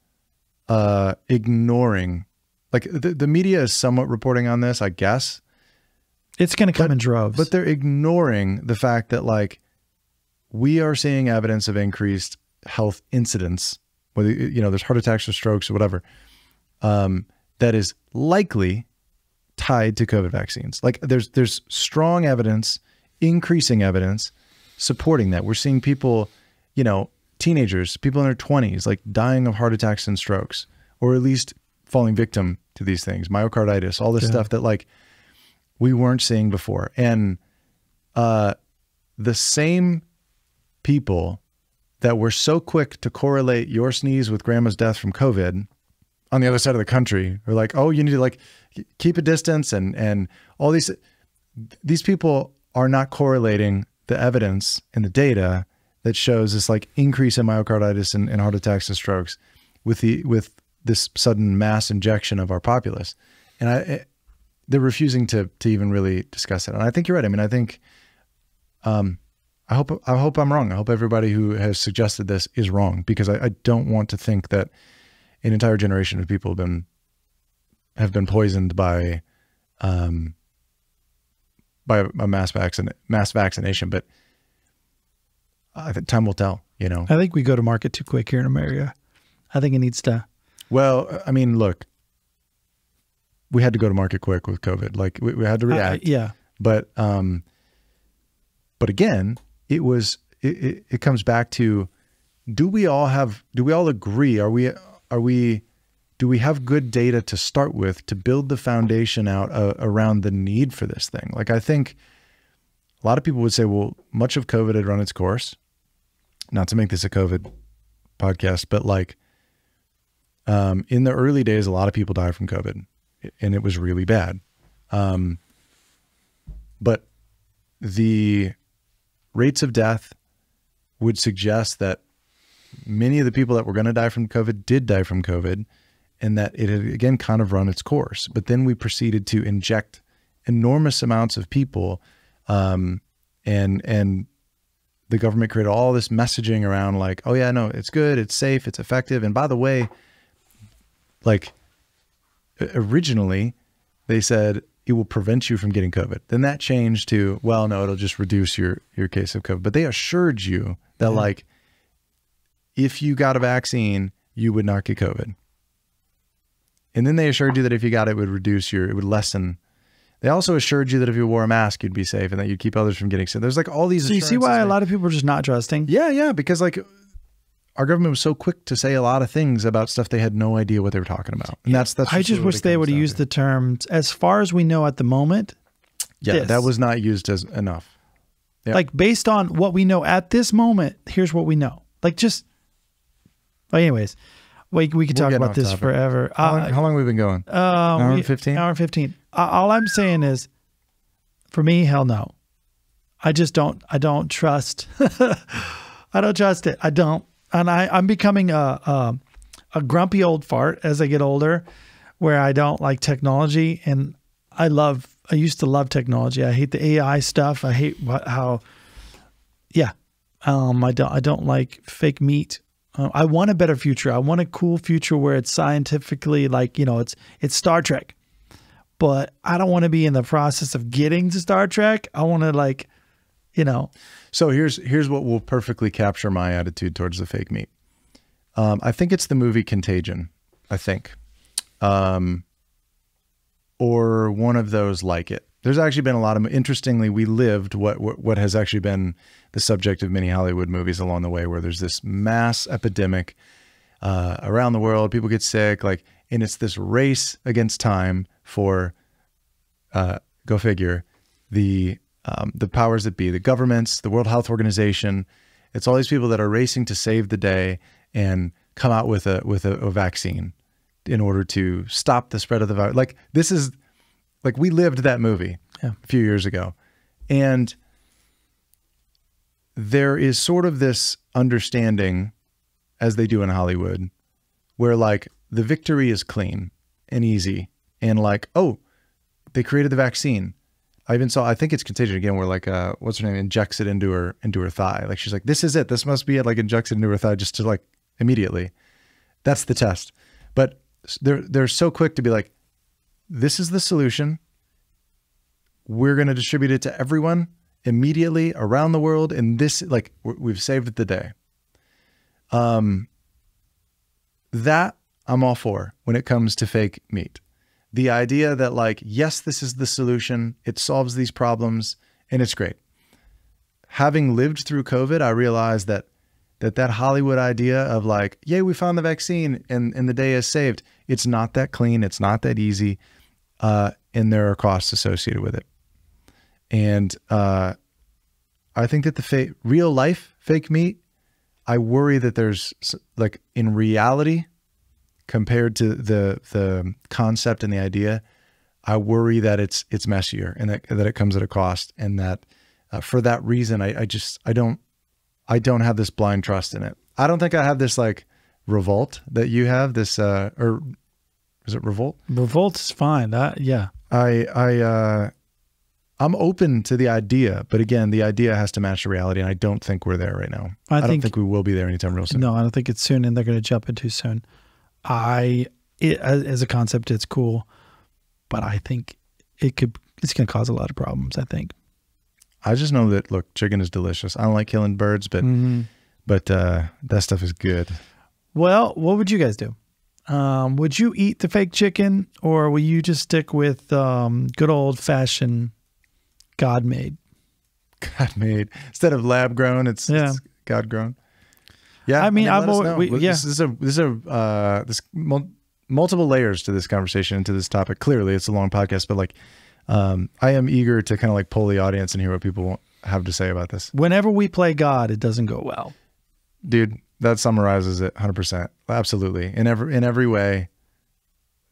ignoring, like the media is somewhat reporting on this, I guess. It's going to come in droves. But they're ignoring the fact that like we are seeing evidence of increased health incidents, whether, you know, there's heart attacks or strokes or whatever, that is likely tied to COVID vaccines. Like there's strong evidence, increasing evidence supporting that. We're seeing people, you know, teenagers, people in their 20s, like dying of heart attacks and strokes, or at least falling victim to these things, myocarditis, all this stuff that like we weren't seeing before. And the same people that were so quick to correlate your sneeze with grandma's death from COVID on the other side of the country are like, oh, you need to like keep a distance and all these people are not correlating the evidence and the data that shows this like increase in myocarditis and heart attacks and strokes with this sudden mass injection of our populace. And they're refusing to even really discuss it. And I think you're right. I mean, I think, I hope I'm wrong. I hope everybody who has suggested this is wrong, because I don't want to think that an entire generation of people have been poisoned by a mass vaccination. But I think time will tell. You know, I think we go to market too quick here in America. I think it needs to. Well, I mean, look, we had to go to market quick with COVID. Like we had to react. But again, it comes back to, do we all agree? Do we have good data to start with to build the foundation out around the need for this thing? Like, I think a lot of people would say, well, much of COVID had run its course, not to make this a COVID podcast, but like, in the early days, a lot of people died from COVID and it was really bad. But the rates of death would suggest that many of the people that were going to die from COVID did die from COVID, and that it had again kind of run its course. But then we proceeded to inject enormous amounts of people, and the government created all this messaging around like, oh yeah, no, it's good, it's safe, it's effective. And by the way, like originally they said, it will prevent you from getting COVID. Then that changed to, well, no, it'll just reduce your case of COVID. But they assured you that like, if you got a vaccine, you would not get COVID. And then they assured you that if you got it, it would reduce it would lessen. They also assured you that if you wore a mask, you'd be safe and that you'd keep others from getting sick. There's like all these. So you see why a lot of people are just not trusting? Yeah, yeah. Because like our government was so quick to say a lot of things about stuff they had no idea what they were talking about. And that's I just wish they would have used the terms "as far as we know at the moment." Yeah, that was not used as enough. Yeah. Like, based on what we know at this moment, here's what we know. Like, just anyways, we could talk about this forever. How long have we been going? Hour and 15? Hour and 15. all I'm saying is, for me, hell no. I don't trust. I don't trust it. I don't. And I'm becoming a grumpy old fart as I get older, where I don't like technology. And I used to love technology. I hate the AI stuff. I hate how, yeah. I don't like fake meat. I want a better future. I want a cool future where it's scientifically, like, you know, it's Star Trek, but I don't want to be in the process of getting to Star Trek. I want to, like, you know. So here's what will perfectly capture my attitude towards the fake meat. I think it's the movie Contagion, I think. Or one of those like it. There's actually been a lot of, interestingly, we lived what has actually been the subject of many Hollywood movies along the way, where there's this mass epidemic around the world. People get sick, like, and it's this race against time for, go figure, the powers that be, the governments, the World Health Organization. It's all these people that are racing to save the day and come out with a vaccine in order to stop the spread of the virus. Like, this is, like, we lived that movie a few years ago. And there is sort of this understanding, as they do in Hollywood, where, like, the victory is clean and easy. And, like, oh, they created the vaccine. I even saw, I think it's Contagion again, where, like, what's her name, injects it into her thigh. Like, she's like, this is it. This must be it. Like, injects it into her thigh just to, like, immediately. That's the test. But they're so quick to be like, this is the solution. We're going to distribute it to everyone immediately around the world. And this, like, we've saved the day. That I'm all for when it comes to fake meat. The idea that, like, yes, this is the solution. It solves these problems and it's great. Having lived through COVID, I realized that Hollywood idea of, like, yay, we found the vaccine and the day is saved. It's not that clean. It's not that easy. And there are costs associated with it. And I think that the real life fake meat, I worry that there's, like, in reality, compared to the concept and the idea, I worry that it's messier and that it comes at a cost. And that for that reason, I don't have this blind trust in it. I don't think I have this, like, revolt that you have, this, or is it revolt? Revolt is fine. Yeah. I'm open to the idea, but again, the idea has to match the reality. And I don't think we're there right now. I don't think we will be there anytime real soon. No, I don't think it's soon, and they're going to jump in too soon. As a concept, it's cool, but I think it's going to cause a lot of problems, I think. I just know that, look, chicken is delicious. I don't like killing birds, but that stuff is good. Well, what would you guys do? Would you eat the fake chicken, or will you just stick with good old-fashioned God-made? God-made. Instead of lab-grown, it's God-grown. Yeah, I mean, this multiple layers to this conversation and to this topic. Clearly, it's a long podcast, but, like, I am eager to kind of, like, poll the audience and hear what people have to say about this. Whenever we play God, it doesn't go well. Dude, that summarizes it 100%. Absolutely. In every way,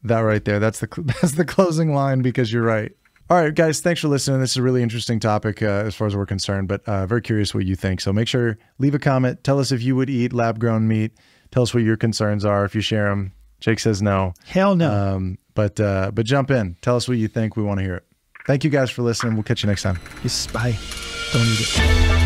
that right there, that's the closing line, because you're right. All right, guys, thanks for listening. This is a really interesting topic as far as we're concerned, but very curious what you think. So make sure, leave a comment. Tell us if you would eat lab-grown meat. Tell us what your concerns are if you share them. Jake says no. Hell no. But jump in. Tell us what you think. We want to hear it. Thank you guys for listening. We'll catch you next time. Yes, bye. Don't eat it.